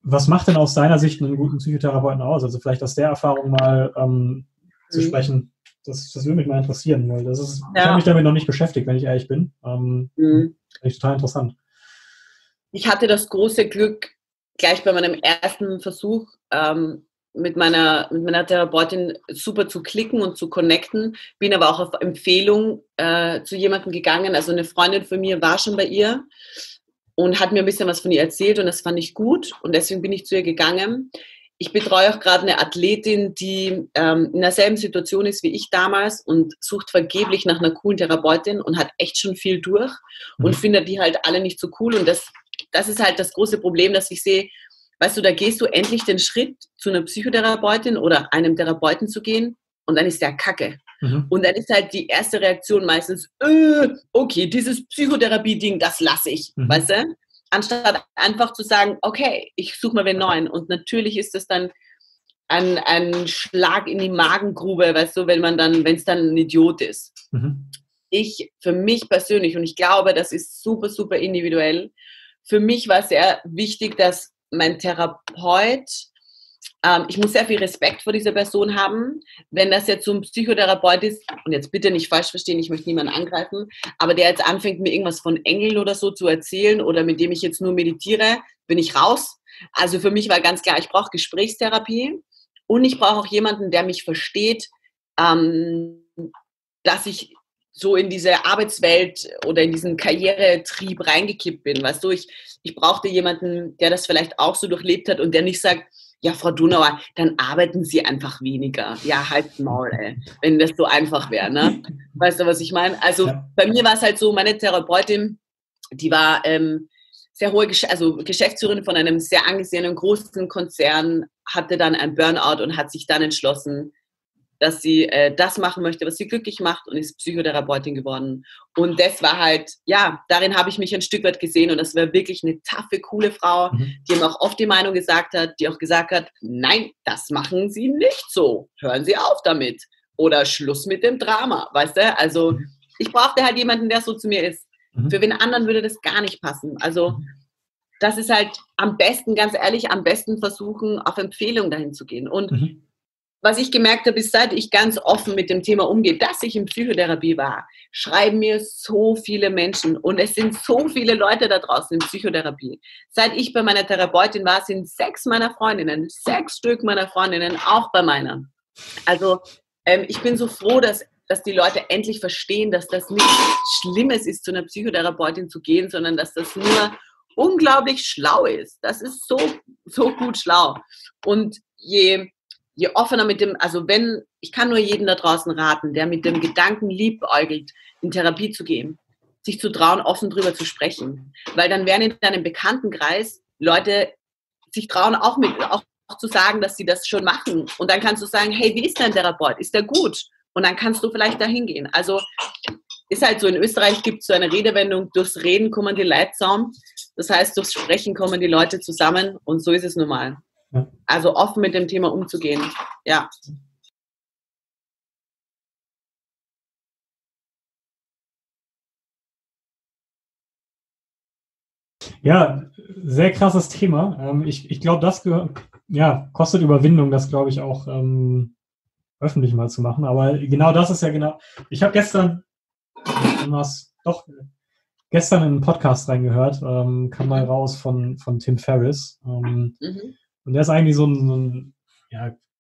was macht denn aus deiner Sicht einen guten Psychotherapeuten aus? Also vielleicht aus der Erfahrung mal zu sprechen. Das würde mich mal interessieren, weil ich habe mich damit noch nicht beschäftigt, wenn ich ehrlich bin. Finde ich total interessant. Ich hatte das große Glück, gleich bei meinem ersten Versuch mit meiner Therapeutin super zu klicken und zu connecten, bin aber auch auf Empfehlung zu jemandem gegangen. Also eine Freundin von mir war schon bei ihr und hat mir ein bisschen was von ihr erzählt und das fand ich gut und deswegen bin ich zu ihr gegangen. Ich betreue auch gerade eine Athletin, die in derselben Situation ist wie ich damals und sucht vergeblich nach einer coolen Therapeutin und hat echt schon viel durch und findet die halt alle nicht so cool und das ist halt das große Problem, dass ich sehe, weißt du, da gehst du endlich den Schritt, zu einer Psychotherapeutin oder einem Therapeuten zu gehen und dann ist der Kacke. Und dann ist halt die erste Reaktion meistens, okay, dieses Psychotherapie-Ding, das lasse ich, weißt du? Anstatt einfach zu sagen, okay, ich suche mal wen neuen. Und natürlich ist das dann ein Schlag in die Magengrube, weißt du, wenn es dann ein Idiot ist. Für mich persönlich, und ich glaube, das ist super, super individuell, für mich war es sehr wichtig, dass mein Therapeut, ich muss sehr viel Respekt vor dieser Person haben, wenn das jetzt so ein Psychotherapeut ist, und jetzt bitte nicht falsch verstehen, ich möchte niemanden angreifen, aber der jetzt anfängt, mir irgendwas von Engeln oder so zu erzählen oder mit dem ich jetzt nur meditiere, bin ich raus. Also für mich war ganz klar, ich brauche Gesprächstherapie und ich brauche auch jemanden, der mich versteht, dass ich so in diese Arbeitswelt oder in diesen Karrieretrieb reingekippt bin. Weißt du, ich brauchte jemanden, der das vielleicht auch so durchlebt hat und der nicht sagt, ja, Frau Donauer, dann arbeiten Sie einfach weniger. Ja, halt's Maul, ey, wenn das so einfach wäre. Ne? Weißt du, was ich meine? Also bei mir war es halt so, meine Therapeutin, die war sehr hohe Geschäftsführerin von einem sehr angesehenen, großen Konzern, hatte dann ein Burnout und hat sich dann entschlossen, dass sie das machen möchte, was sie glücklich macht und ist Psychotherapeutin geworden. Und das war halt, ja, darin habe ich mich ein Stück weit gesehen und das war wirklich eine taffe, coole Frau, die mir auch oft die Meinung gesagt hat, die auch gesagt hat, nein, das machen Sie nicht so, hören Sie auf damit oder Schluss mit dem Drama, weißt du? Also ich brauchte halt jemanden, der so zu mir ist. Für wen anderen würde das gar nicht passen. Also das ist halt am besten, ganz ehrlich, am besten versuchen, auf Empfehlung dahin zu gehen. Und was ich gemerkt habe, ist, seit ich ganz offen mit dem Thema umgehe, dass ich in Psychotherapie war, schreiben mir so viele Menschen und es sind so viele Leute da draußen in Psychotherapie. Seit ich bei meiner Therapeutin war, sind 6 Stück meiner Freundinnen, auch bei meiner. Also ich bin so froh, dass die Leute endlich verstehen, dass das nichts Schlimmes ist, zu einer Psychotherapeutin zu gehen, sondern dass das nur unglaublich schlau ist. Das ist so, so gut schlau. Und je je offener mit dem, also wenn, ich kann nur jedem da draußen raten, der mit dem Gedanken liebäugelt, in Therapie zu gehen, sich zu trauen, offen drüber zu sprechen. Weil dann werden in deinem Bekanntenkreis Leute sich trauen, auch zu sagen, dass sie das schon machen. Und dann kannst du sagen, hey, wie ist dein Therapeut? Ist der gut? Und dann kannst du vielleicht da hingehen. Also ist halt so, in Österreich gibt es so eine Redewendung, durchs Reden kommen die Leute zusammen. Das heißt, durchs Sprechen kommen die Leute zusammen und so ist es normal. Ja. Also offen mit dem Thema umzugehen, ja. Ja, sehr krasses Thema. Ich glaube, das kostet Überwindung, das glaube ich auch öffentlich mal zu machen. Aber genau das ist ja genau... Ich habe gestern in einen Podcast reingehört, kam mal raus von Tim Ferris. Und der ist eigentlich so ein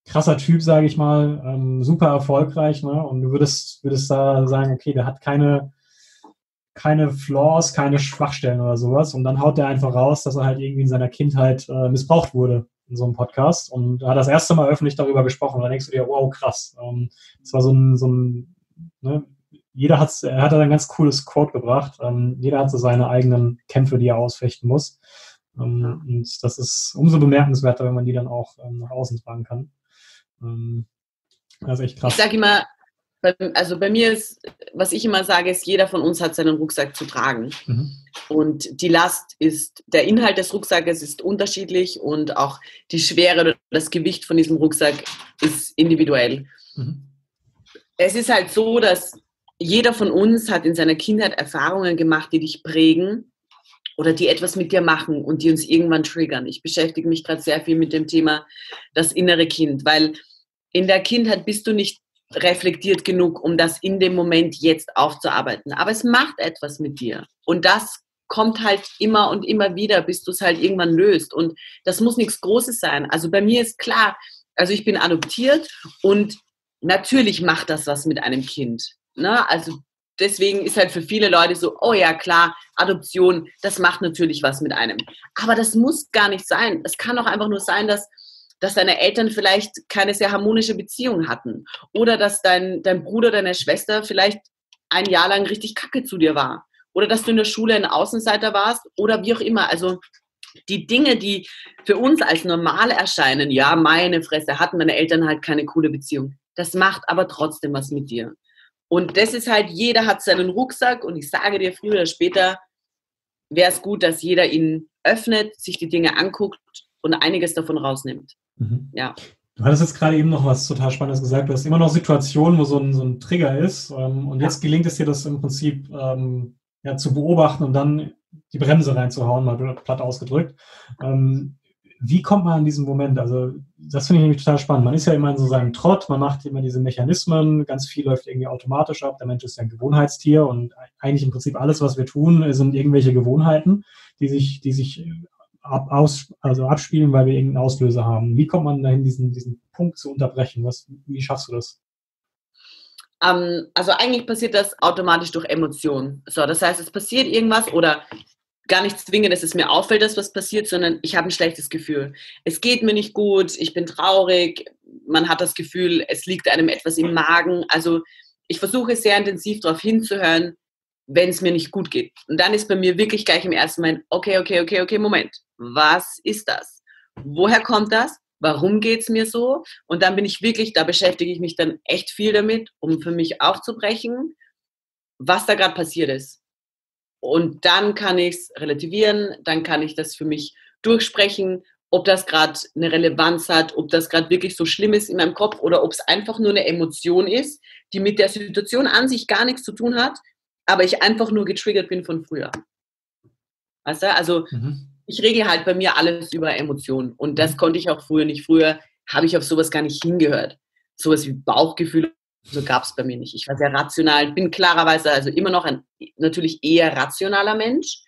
krasser Typ, sage ich mal, super erfolgreich. Ne? Und du würdest da sagen, okay, der hat keine Flaws, keine Schwachstellen oder sowas. Und dann haut der einfach raus, dass er halt irgendwie in seiner Kindheit missbraucht wurde in so einem Podcast. Und da hat er das erste Mal öffentlich darüber gesprochen. Und dann denkst du dir, wow, krass. Das war so ein er hat da ein ganz cooles Quote gebracht. Jeder hat so seine eigenen Kämpfe, die er ausfechten muss. Und das ist umso bemerkenswerter, wenn man die dann auch nach außen tragen kann. Das ist echt krass. Ich sage immer, also bei mir ist, was ich immer sage, ist, jeder von uns hat seinen Rucksack zu tragen. Mhm. Und die Last ist, der Inhalt des Rucksacks ist unterschiedlich und auch die Schwere oder das Gewicht von diesem Rucksack ist individuell. Mhm. Es ist halt so, dass jeder von uns hat in seiner Kindheit Erfahrungen gemacht, die dich prägen oder die etwas mit dir machen und die uns irgendwann triggern. Ich beschäftige mich gerade sehr viel mit dem Thema das innere Kind, weil in der Kindheit bist du nicht reflektiert genug, um das in dem Moment jetzt aufzuarbeiten. Aber es macht etwas mit dir. Und das kommt halt immer und immer wieder, bis du es halt irgendwann löst. Und das muss nichts Großes sein. Also bei mir ist klar, also ich bin adoptiert und natürlich macht das was mit einem Kind. Ne? Also deswegen ist halt für viele Leute so, oh ja klar, Adoption, das macht natürlich was mit einem. Aber das muss gar nicht sein. Es kann auch einfach nur sein, dass deine Eltern vielleicht keine sehr harmonische Beziehung hatten oder dass dein Bruder, deine Schwester vielleicht ein Jahr lang richtig kacke zu dir war oder dass du in der Schule ein Außenseiter warst oder wie auch immer. Also die Dinge, die für uns als normal erscheinen, ja, meine Fresse, hatten meine Eltern halt keine coole Beziehung. Das macht aber trotzdem was mit dir. Und das ist halt, jeder hat seinen Rucksack und ich sage dir, früher oder später wäre es gut, dass jeder ihn öffnet, sich die Dinge anguckt und einiges davon rausnimmt. Mhm. Ja. Du hattest jetzt gerade eben noch was total Spannendes gesagt. Du hast immer noch Situationen, wo so ein Trigger ist und jetzt gelingt es dir, das im Prinzip zu beobachten und dann die Bremse reinzuhauen, mal platt ausgedrückt. Wie kommt man an diesen Moment? Also das finde ich nämlich total spannend. Man ist ja immer in so seinem Trott, man macht immer diese Mechanismen, ganz viel läuft irgendwie automatisch ab. Der Mensch ist ja ein Gewohnheitstier und eigentlich im Prinzip alles, was wir tun, sind irgendwelche Gewohnheiten, die sich abspielen, weil wir irgendeinen Auslöser haben. Wie kommt man dahin, diesen Punkt zu unterbrechen? Wie schaffst du das? Also eigentlich passiert das automatisch durch Emotionen. So, das heißt, es passiert irgendwas oder... gar nicht zwingend, dass es mir auffällt, dass was passiert, sondern ich habe ein schlechtes Gefühl. Es geht mir nicht gut, ich bin traurig, man hat das Gefühl, es liegt einem etwas im Magen. Also ich versuche sehr intensiv darauf hinzuhören, wenn es mir nicht gut geht. Und dann ist bei mir wirklich gleich im ersten Moment, okay, Moment, was ist das? Woher kommt das? Warum geht es mir so? Und dann bin ich wirklich, da beschäftige ich mich dann echt viel damit, um für mich aufzubrechen, was da gerade passiert ist. Und dann kann ich es relativieren, dann kann ich das für mich durchsprechen, ob das gerade eine Relevanz hat, ob das gerade wirklich so schlimm ist in meinem Kopf oder ob es einfach nur eine Emotion ist, die mit der Situation an sich gar nichts zu tun hat, aber ich einfach nur getriggert bin von früher. Weißt du? Also ich regle halt bei mir alles über Emotionen und das konnte ich auch früher nicht. Früher habe ich auf sowas gar nicht hingehört. Sowas wie Bauchgefühle. So gab es bei mir nicht. Ich war sehr rational, bin klarerweise also immer noch ein natürlich eher rationaler Mensch,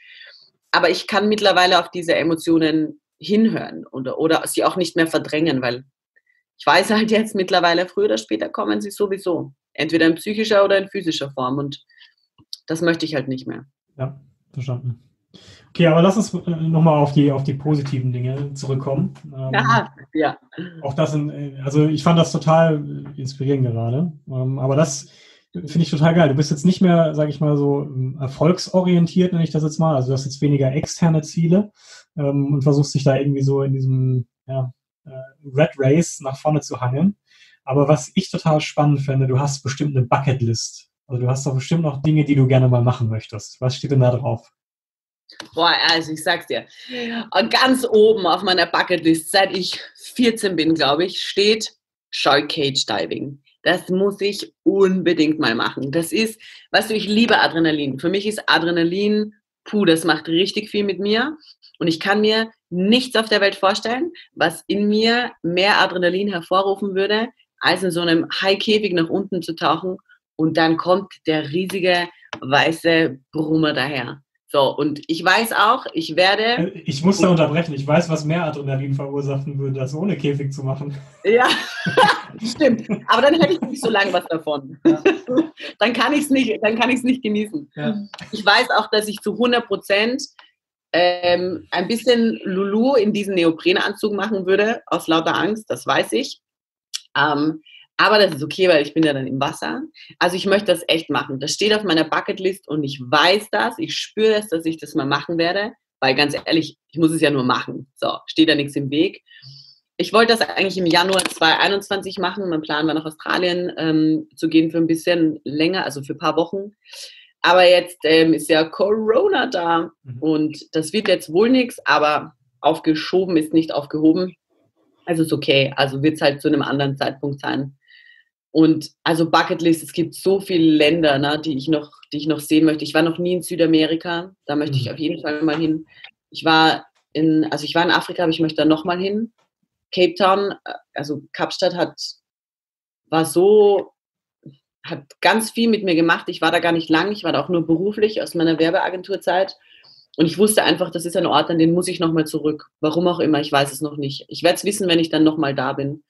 aber ich kann mittlerweile auf diese Emotionen hinhören oder sie auch nicht mehr verdrängen, weil ich weiß halt jetzt mittlerweile, früher oder später kommen sie sowieso. Entweder in psychischer oder in physischer Form und das möchte ich halt nicht mehr. Ja, verstanden. Okay, aber lass uns nochmal auf die positiven Dinge zurückkommen. Ja. Auch das, also ich fand das total inspirierend gerade. Aber das finde ich total geil. Du bist jetzt nicht mehr, sage ich mal, so erfolgsorientiert, nenne ich das jetzt mal. Also du hast jetzt weniger externe Ziele und versuchst dich da irgendwie so in diesem Red Race nach vorne zu hangeln. Aber was ich total spannend finde, du hast bestimmt eine Bucketlist. Also du hast doch bestimmt noch Dinge, die du gerne mal machen möchtest. Was steht denn da drauf? Boah, also ich sag's dir, ganz oben auf meiner Bucketlist, seit ich 14 bin, glaube ich, steht Shark Cage Diving. Das muss ich unbedingt mal machen. Das ist, weißt du, ich liebe Adrenalin. Für mich ist Adrenalin, das macht richtig viel mit mir. Und ich kann mir nichts auf der Welt vorstellen, was in mir mehr Adrenalin hervorrufen würde, als in so einem Haikäfig nach unten zu tauchen. Und dann kommt der riesige weiße Brummer daher. So, und ich weiß auch, ich muss da unterbrechen, ich weiß, was mehr Adrenalin verursachen würde, das ohne Käfig zu machen. Ja, stimmt. Aber dann hätte ich nicht so lange was davon. Ja. Dann kann ich es nicht genießen. Ja. Ich weiß auch, dass ich zu 100% ein bisschen Lulu in diesen Neoprenanzug machen würde, aus lauter Angst, das weiß ich. Aber das ist okay, weil ich bin ja dann im Wasser. Also ich möchte das echt machen. Das steht auf meiner Bucketlist und ich weiß das, ich spüre das, dass ich das mal machen werde, weil ganz ehrlich, ich muss es ja nur machen. So, steht da nichts im Weg. Ich wollte das eigentlich im Januar 2021 machen. Mein Plan war, nach Australien zu gehen für ein bisschen länger, also für ein paar Wochen. Aber jetzt ist ja Corona da und das wird jetzt wohl nichts, aber aufgeschoben ist nicht aufgehoben. Also ist okay, also wird es halt zu einem anderen Zeitpunkt sein. Und also Bucketlist, es gibt so viele Länder, ne, die ich noch sehen möchte. Ich war noch nie in Südamerika, da möchte ich auf jeden Fall mal hin. Ich war in Afrika, aber ich möchte da nochmal hin. Cape Town, also Kapstadt hat ganz viel mit mir gemacht. Ich war da gar nicht lang, ich war da auch nur beruflich aus meiner Werbeagenturzeit. Und ich wusste einfach, das ist ein Ort, an den muss ich nochmal zurück. Warum auch immer, ich weiß es noch nicht. Ich werde es wissen, wenn ich dann nochmal da bin.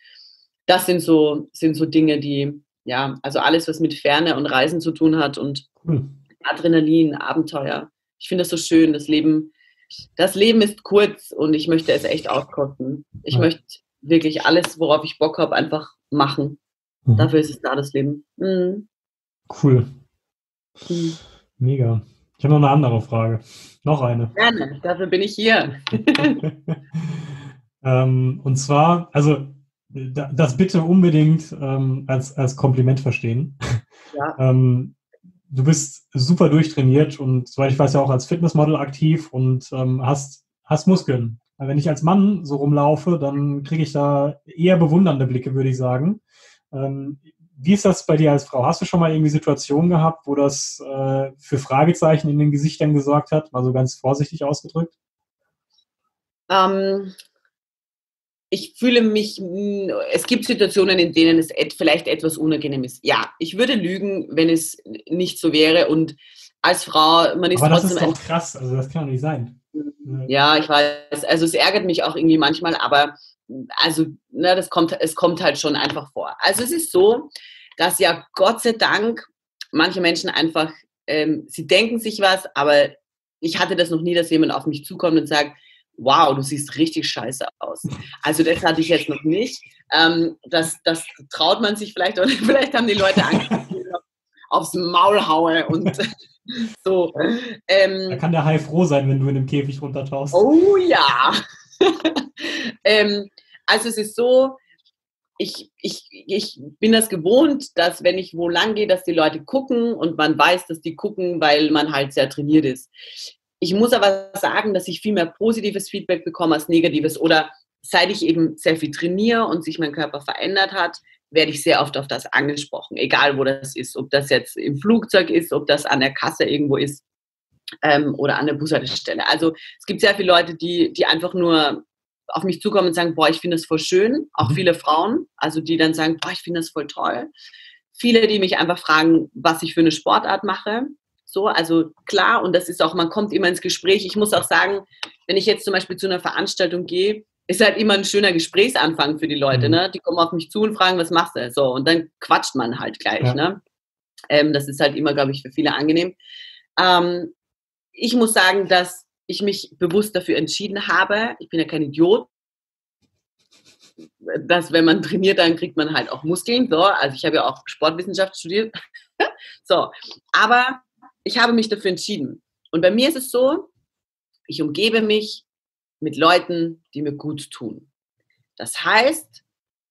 Das sind so Dinge, die, ja, also alles, was mit Ferne und Reisen zu tun hat und Adrenalin, Abenteuer. Ich finde das so schön, das Leben ist kurz und ich möchte es echt auskosten. Ich möchte wirklich alles, worauf ich Bock habe, einfach machen. Mhm. Dafür ist es da, das Leben. Mhm. Cool. Mhm. Mega. Ich habe noch eine andere Frage. Noch eine. Gerne, dafür bin ich hier. Und zwar, also das bitte unbedingt als Kompliment verstehen. Ja. Du bist super durchtrainiert und soweit ich weiß ja auch als Fitnessmodel aktiv und hast Muskeln. Wenn ich als Mann so rumlaufe, dann kriege ich da eher bewundernde Blicke, würde ich sagen. Wie ist das bei dir als Frau? Hast du schon mal irgendwie Situationen gehabt, wo das für Fragezeichen in den Gesichtern gesorgt hat? Mal so ganz vorsichtig ausgedrückt. Ich fühle mich, es gibt Situationen, in denen es vielleicht etwas unangenehm ist. Ja, ich würde lügen, wenn es nicht so wäre. Und als Frau, man ist trotzdem... Aber das ist doch krass, also das kann doch nicht sein. Ja, ich weiß. Also es ärgert mich auch irgendwie manchmal, aber... Also, ne, es kommt halt schon einfach vor. Also es ist so, dass ja Gott sei Dank manche Menschen einfach, sie denken sich was, aber ich hatte das noch nie, dass jemand auf mich zukommt und sagt, wow, du siehst richtig scheiße aus. Also das hatte ich jetzt noch nicht. Das traut man sich vielleicht, oder vielleicht haben die Leute Angst, dass ich aufs Maul haue und... so. Da kann der Hai froh sein, wenn du in dem Käfig runtertauchst. Oh ja! Also es ist so, ich bin das gewohnt, dass wenn ich wo lang gehe, dass die Leute gucken und man weiß, dass die gucken, weil man halt sehr trainiert ist. Ich muss aber sagen, dass ich viel mehr positives Feedback bekomme als negatives, oder seit ich eben sehr viel trainiere und sich mein Körper verändert hat, werde ich sehr oft auf das angesprochen, egal wo das ist, ob das jetzt im Flugzeug ist, ob das an der Kasse irgendwo ist. Oder an der Bushaltestelle. Also es gibt sehr viele Leute, die einfach nur auf mich zukommen und sagen, boah, ich finde das voll schön. Auch viele Frauen, also die dann sagen, boah, ich finde das voll toll. Viele, die mich einfach fragen, was ich für eine Sportart mache. So, also klar, und das ist auch, man kommt immer ins Gespräch. Ich muss auch sagen, wenn ich jetzt zum Beispiel zu einer Veranstaltung gehe, ist halt immer ein schöner Gesprächsanfang für die Leute. Ne? Die kommen auf mich zu und fragen, was machst du? So, und dann quatscht man halt gleich. Ja. Ne? Das ist halt immer, glaube ich, für viele angenehm. Ich muss sagen, dass ich mich bewusst dafür entschieden habe, ich bin ja kein Idiot, dass wenn man trainiert, dann kriegt man halt auch Muskeln. So, also ich habe ja auch Sportwissenschaft studiert. So, aber ich habe mich dafür entschieden. Und bei mir ist es so, ich umgebe mich mit Leuten, die mir gut tun. Das heißt,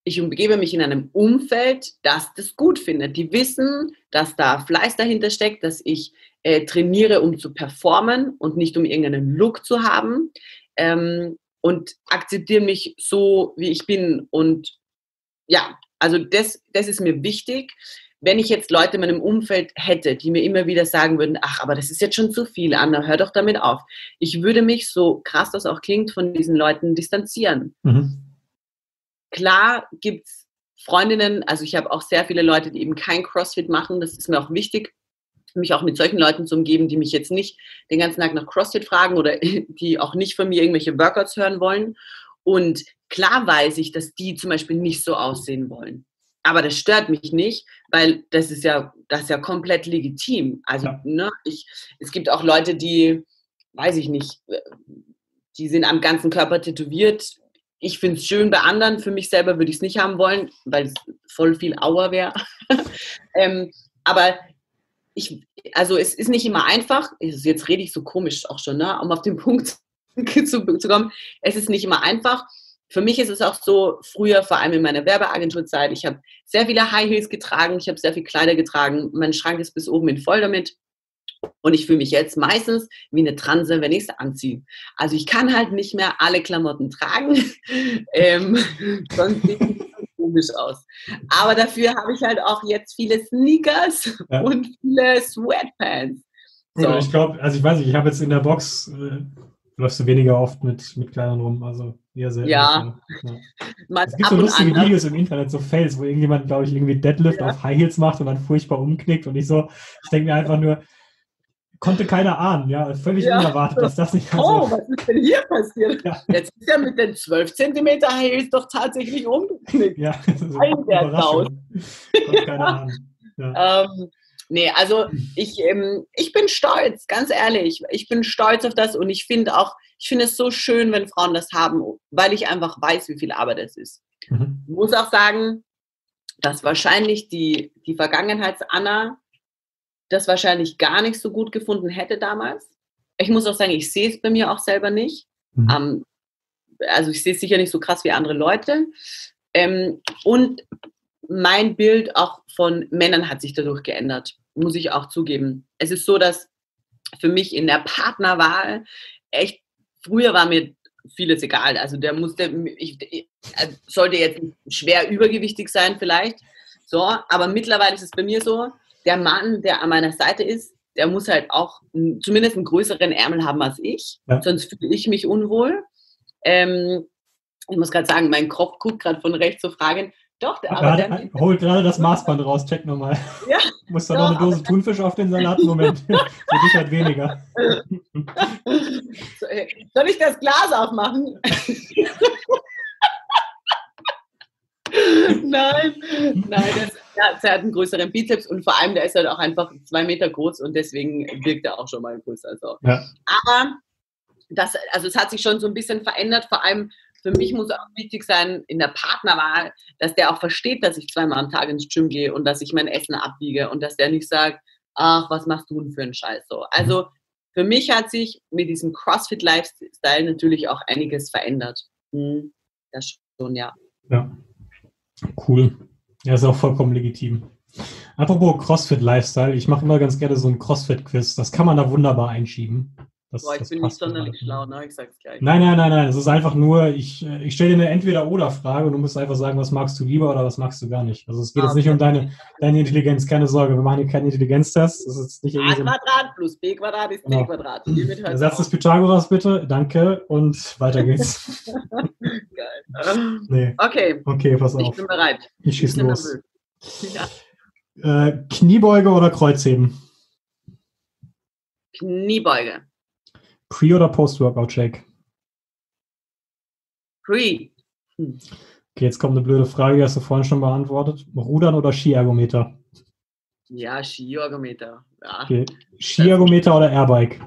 ich umgebe mich in einem Umfeld, das das gut findet. Die wissen, dass da Fleiß dahinter steckt, dass ich trainiere, um zu performen und nicht um irgendeinen Look zu haben. Und akzeptieren mich so, wie ich bin. Und ja, also das ist mir wichtig. Wenn ich jetzt Leute in meinem Umfeld hätte, die mir immer wieder sagen würden, ach, aber das ist jetzt schon zu viel, Anna, hör doch damit auf. Ich würde mich, so krass das auch klingt, von diesen Leuten distanzieren. Mhm. Klar gibt es Freundinnen, also ich habe auch sehr viele Leute, die eben kein CrossFit machen. Das ist mir auch wichtig, mich auch mit solchen Leuten zu umgeben, die mich jetzt nicht den ganzen Tag nach CrossFit fragen oder die auch nicht von mir irgendwelche Workouts hören wollen. Und klar weiß ich, dass die zum Beispiel nicht so aussehen wollen. Aber das stört mich nicht, weil das ist ja komplett legitim. Also ja. Ne, es gibt auch Leute, die, weiß ich nicht, die sind am ganzen Körper tätowiert. Ich finde es schön bei anderen, für mich selber würde ich es nicht haben wollen, weil es voll viel Aua wäre. Aber also es ist nicht immer einfach, jetzt rede ich so komisch auch schon, ne? Um auf den Punkt zu kommen, es ist nicht immer einfach. Für mich ist es auch so, früher, vor allem in meiner Werbeagenturzeit, ich habe sehr viele High Heels getragen, ich habe sehr viele Kleider getragen, mein Schrank ist bis oben in voll damit und ich fühle mich jetzt meistens wie eine Transe, wenn ich es anziehe. Also ich kann halt nicht mehr alle Klamotten tragen, sonst sieht es komisch aus. Aber dafür habe ich halt auch jetzt viele Sneakers und viele Sweatpants. So. Ich glaube, also ich weiß nicht, ich habe jetzt in der Box, läufst du weniger oft mit Kleidern rum, also eher selten. Ja. Es gibt so lustige Videos im Internet, so Fails, wo irgendjemand, glaube ich, irgendwie Deadlift auf High Heels macht und dann furchtbar umknickt und ich denke mir einfach nur, konnte keiner ahnen, ja, völlig unerwartet, dass das nicht passiert. Oh, was ist denn hier passiert? Ja. Jetzt ist er mit den 12 cm High Heels doch tatsächlich umgeknickt. Ja, das ist so Überraschung. Konnte keiner ahnen. Ja. Nee, also ich bin stolz, ganz ehrlich. Ich bin stolz auf das und ich finde es so schön, wenn Frauen das haben, weil ich einfach weiß, wie viel Arbeit es ist. Mhm. Ich muss auch sagen, dass wahrscheinlich die Vergangenheits-Anna das wahrscheinlich gar nicht so gut gefunden hätte damals. Ich muss auch sagen, ich sehe es bei mir auch selber nicht. Mhm. Also ich sehe es sicher nicht so krass wie andere Leute. Und mein Bild auch von Männern hat sich dadurch geändert, muss ich auch zugeben. Es ist so, dass für mich in der Partnerwahl echt, früher war mir vieles egal. Also sollte jetzt schwer übergewichtig sein vielleicht. So, aber mittlerweile ist es bei mir so, der Mann, der an meiner Seite ist, der muss halt auch zumindest einen größeren Ärmel haben als ich. Ja. Sonst fühle ich mich unwohl. Ich muss gerade sagen, mein Kopf guckt gerade von rechts zu fragen. Doch, holt gerade das Maßband raus, check nochmal. Ja, muss da noch eine Dose Thunfisch auf den Salat? Moment, für dich halt weniger. Soll ich das Glas aufmachen? Nein, er hat einen größeren Bizeps und vor allem, der ist halt auch einfach 2 Meter groß und deswegen wirkt er auch schon mal größer. Also. Ja. Aber es hat sich schon so ein bisschen verändert, vor allem. Für mich muss auch wichtig sein, in der Partnerwahl, dass der auch versteht, dass ich 2-mal am Tag ins Gym gehe und dass ich mein Essen abwiege und dass der nicht sagt, ach, was machst du denn für einen Scheiß so. Also für mich hat sich mit diesem CrossFit-Lifestyle natürlich auch einiges verändert. Das schon, ja. Ja, cool. Ja, ist auch vollkommen legitim. Apropos CrossFit-Lifestyle, ich mache immer ganz gerne so ein CrossFit-Quiz. Das kann man da wunderbar einschieben. Ich bin nicht sonderlich schlau, ne? Ich sag's gleich. Nein. Es ist einfach nur, ich stelle dir eine Entweder-Oder-Frage und du musst einfach sagen, was magst du lieber oder was magst du gar nicht. Also es geht jetzt nicht um deine Intelligenz, keine Sorge, wir machen hier keinen Intelligenztest. Das ist nicht A Quadrat plus B Quadrat ist D Quadrat. Der Satz des Pythagoras bitte, danke und weiter geht's. Geil. Nee. Okay, pass auf. Ich bin bereit. Ich schieß los. Ja. Kniebeuge oder Kreuzheben? Kniebeuge. Pre- oder Post-Workout-Shake? Pre. Okay, jetzt kommt eine blöde Frage, die hast du vorhin schon beantwortet. Rudern oder Skiergometer? Ja, Skiergometer. Ja. Okay. Skiergometer oder Airbike?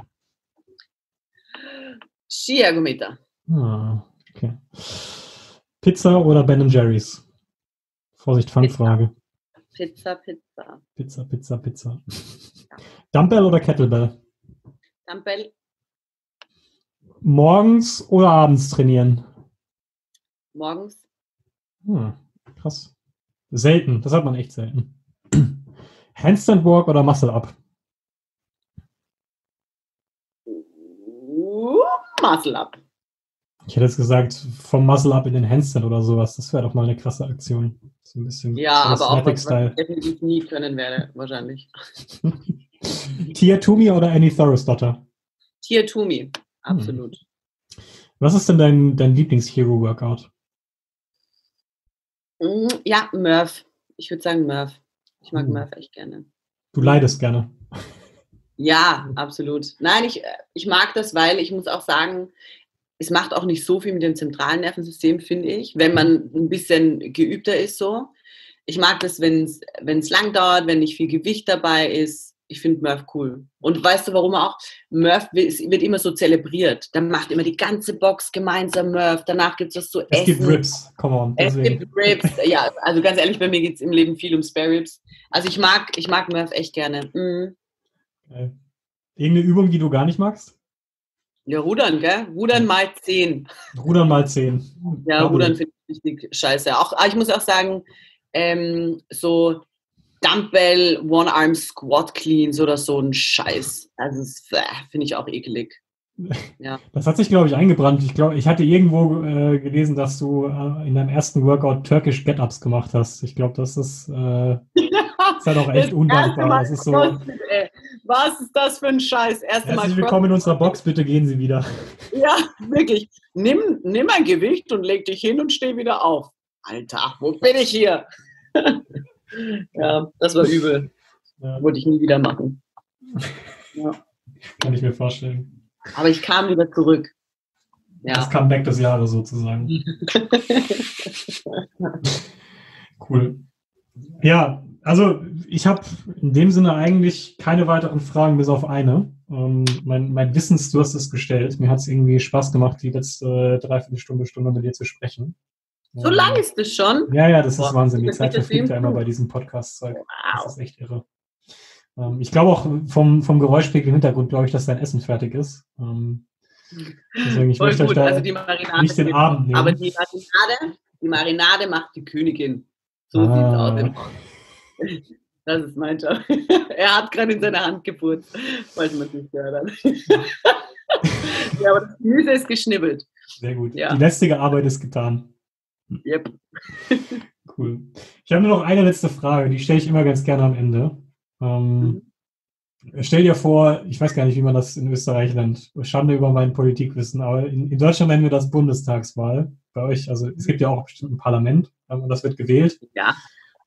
Skiergometer. Ah, okay. Pizza oder Ben & Jerry's? Vorsicht, Fangfrage. Pizza. Ja. Dumbbell oder Kettlebell? Dumbbell. Morgens oder abends trainieren? Morgens. Krass. Selten, das hat man echt selten. Handstand Walk oder Muscle Up? Muscle Up. Ich hätte jetzt gesagt, vom Muscle Up in den Handstand oder sowas. Das wäre doch mal eine krasse Aktion. So ein bisschen. Ja, aber auch was ich definitiv nie können werde, wahrscheinlich. Tia Toomey oder Annie Thorisdottir? Tia Toomey, absolut. Was ist denn dein Lieblings-Hero-Workout? Ja, Murph. Ich würde sagen Murph. Ich mag Murph echt gerne. Du leidest gerne. Ja, absolut. Nein, ich mag das, weil ich muss auch sagen, es macht auch nicht so viel mit dem zentralen Nervensystem, finde ich, wenn man ein bisschen geübter ist so. Ich mag das, wenn es lang dauert, wenn nicht viel Gewicht dabei ist. Ich finde Murph cool. Und weißt du, warum auch? Murph wird immer so zelebriert. Dann macht immer die ganze Box gemeinsam Murph. Danach gibt es was zu essen. Es gibt Ribs, come on. Es gibt Ribs, ja. Also ganz ehrlich, bei mir geht es im Leben viel um Spare Ribs. Also ich mag Murph echt gerne. Irgendeine Übung, die du gar nicht magst? Ja, Rudern, gell? Rudern mal 10. Ja, Double. Rudern finde ich richtig scheiße. Auch, ich muss auch sagen, so Dumbbell, One-Arm Squat Cleans oder so ein Scheiß. Also das finde ich auch ekelig. Ja. Das hat sich, glaube ich, eingebrannt. Ich glaube, ich hatte irgendwo gelesen, dass du in deinem ersten Workout Turkish Get-Ups gemacht hast. Ich glaube, das ist halt auch echt undankbar. Das ist so, was ist das für ein Scheiß? Herzlich willkommen in unserer Box, bitte gehen Sie wieder. Ja, wirklich. Nimm ein Gewicht und leg dich hin und steh wieder auf. Alter, wo bin ich hier? Ja, das war übel. Ja. Wollte ich nie wieder machen. Ja. Kann ich mir vorstellen. Aber ich kam wieder zurück. Ja. Das Comeback des Jahres sozusagen. Cool. Ja, also ich habe in dem Sinne eigentlich keine weiteren Fragen, bis auf eine. Mein Wissensdurst ist gestillt. Mir hat es irgendwie Spaß gemacht, die letzte Stunde mit dir zu sprechen. So lang ist es schon? Ja, das ist Wahnsinn. Die Zeit verfliegt ja immer bei diesem Podcast-Zeug. Wow. Das ist echt irre. Ich glaube auch vom Geräuschpegel im Hintergrund, glaube ich, dass dein Essen fertig ist. Deswegen, ich möchte euch da also nicht den Abend nehmen. Aber die Marinade macht die Königin. So sieht es aus. Das ist mein Job. Er hat gerade in seiner Hand geputzt, falls man es nicht gehört hat. Ja, aber das Gemüse ist geschnibbelt. Sehr gut. Ja. Die lästige Arbeit ist getan. Yep. Cool. Ich habe nur noch eine letzte Frage, die stelle ich immer ganz gerne am Ende. Stell dir vor, ich weiß gar nicht, wie man das in Österreich nennt, Schande über mein Politikwissen, aber in Deutschland nennen wir das Bundestagswahl. Bei euch, also es gibt ja auch bestimmt ein Parlament und das wird gewählt. Ja,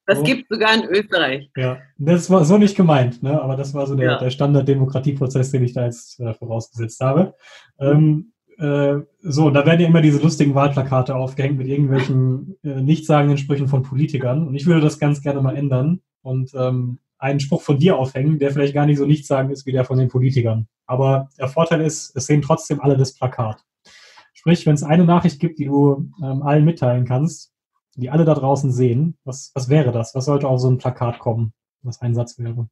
das gibt es sogar in Österreich. Ja, das war so nicht gemeint, ne? Aber das war so der Standard-Demokratieprozess, den ich da jetzt vorausgesetzt habe. So, da werden ja immer diese lustigen Wahlplakate aufgehängt mit irgendwelchen nichtssagenden Sprüchen von Politikern. Und ich würde das ganz gerne mal ändern und einen Spruch von dir aufhängen, der vielleicht gar nicht so nichtssagend ist wie der von den Politikern. Aber der Vorteil ist, es sehen trotzdem alle das Plakat. Sprich, wenn es eine Nachricht gibt, die du allen mitteilen kannst, die alle da draußen sehen, was wäre das? Was sollte auf so ein Plakat kommen, was ein Satz wäre?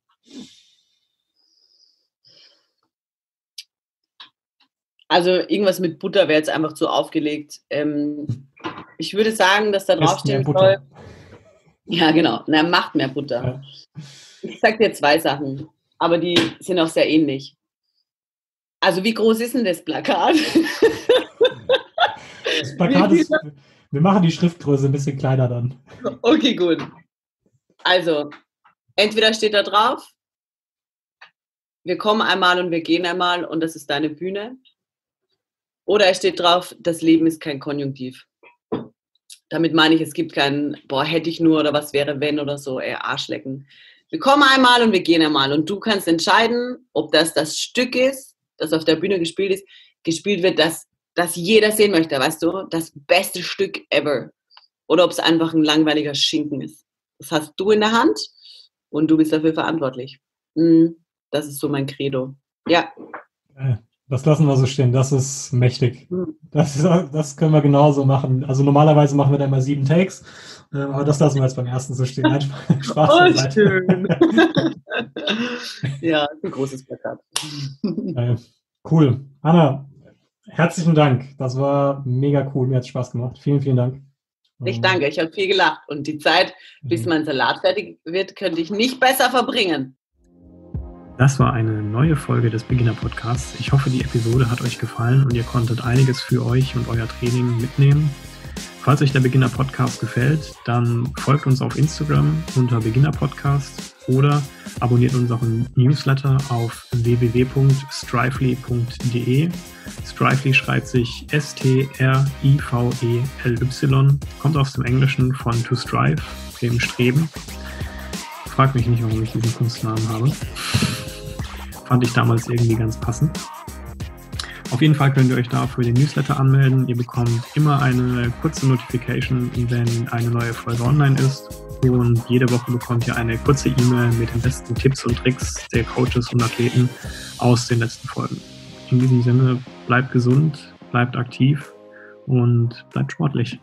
Also irgendwas mit Butter wäre jetzt einfach zu aufgelegt. Ich würde sagen, dass da draufstehen soll. Ja, genau. Na, macht mehr Butter. Ja. Ich sage dir zwei Sachen, aber die sind auch sehr ähnlich. Also wie groß ist denn das Plakat? Das Plakat ist, wir machen die Schriftgröße ein bisschen kleiner dann. Okay, gut. Also, entweder steht da drauf, wir kommen einmal und wir gehen einmal und das ist deine Bühne. Oder es steht drauf, das Leben ist kein Konjunktiv. Damit meine ich, es gibt keinen, hätte ich nur oder was wäre wenn oder so, Arschlecken. Wir kommen einmal und wir gehen einmal und du kannst entscheiden, ob das das Stück ist, das auf der Bühne gespielt wird, das jeder sehen möchte, weißt du, das beste Stück ever. Oder ob es einfach ein langweiliger Schinken ist. Das hast du in der Hand und du bist dafür verantwortlich. Das ist so mein Credo. Ja. Das lassen wir so stehen, das ist mächtig. Das können wir genauso machen. Also normalerweise machen wir da immer 7 Takes, aber das lassen wir jetzt beim ersten so stehen. Spaß oh, schön. Ja, ein großes Plakat. Cool. Anna, herzlichen Dank. Das war mega cool. Mir hat es Spaß gemacht. Vielen, vielen Dank. Ich danke. Ich habe viel gelacht. Und die Zeit, bis mein Salat fertig wird, könnte ich nicht besser verbringen. Das war eine neue Folge des Beginner-Podcasts. Ich hoffe, die Episode hat euch gefallen und ihr konntet einiges für euch und euer Training mitnehmen. Falls euch der Beginner-Podcast gefällt, dann folgt uns auf Instagram unter Beginner-Podcast oder abonniert unseren Newsletter auf www.strively.de. Strively schreibt sich S-T-R-I-V-E-L-Y, kommt aus dem Englischen von to strive, dem Streben. Frag mich nicht, warum ich diesen Kunstnamen habe. Fand ich damals irgendwie ganz passend. Auf jeden Fall könnt ihr euch da für den Newsletter anmelden. Ihr bekommt immer eine kurze Notification, wenn eine neue Folge online ist. Und jede Woche bekommt ihr eine kurze E-Mail mit den besten Tipps und Tricks der Coaches und Athleten aus den letzten Folgen. In diesem Sinne, bleibt gesund, bleibt aktiv und bleibt sportlich.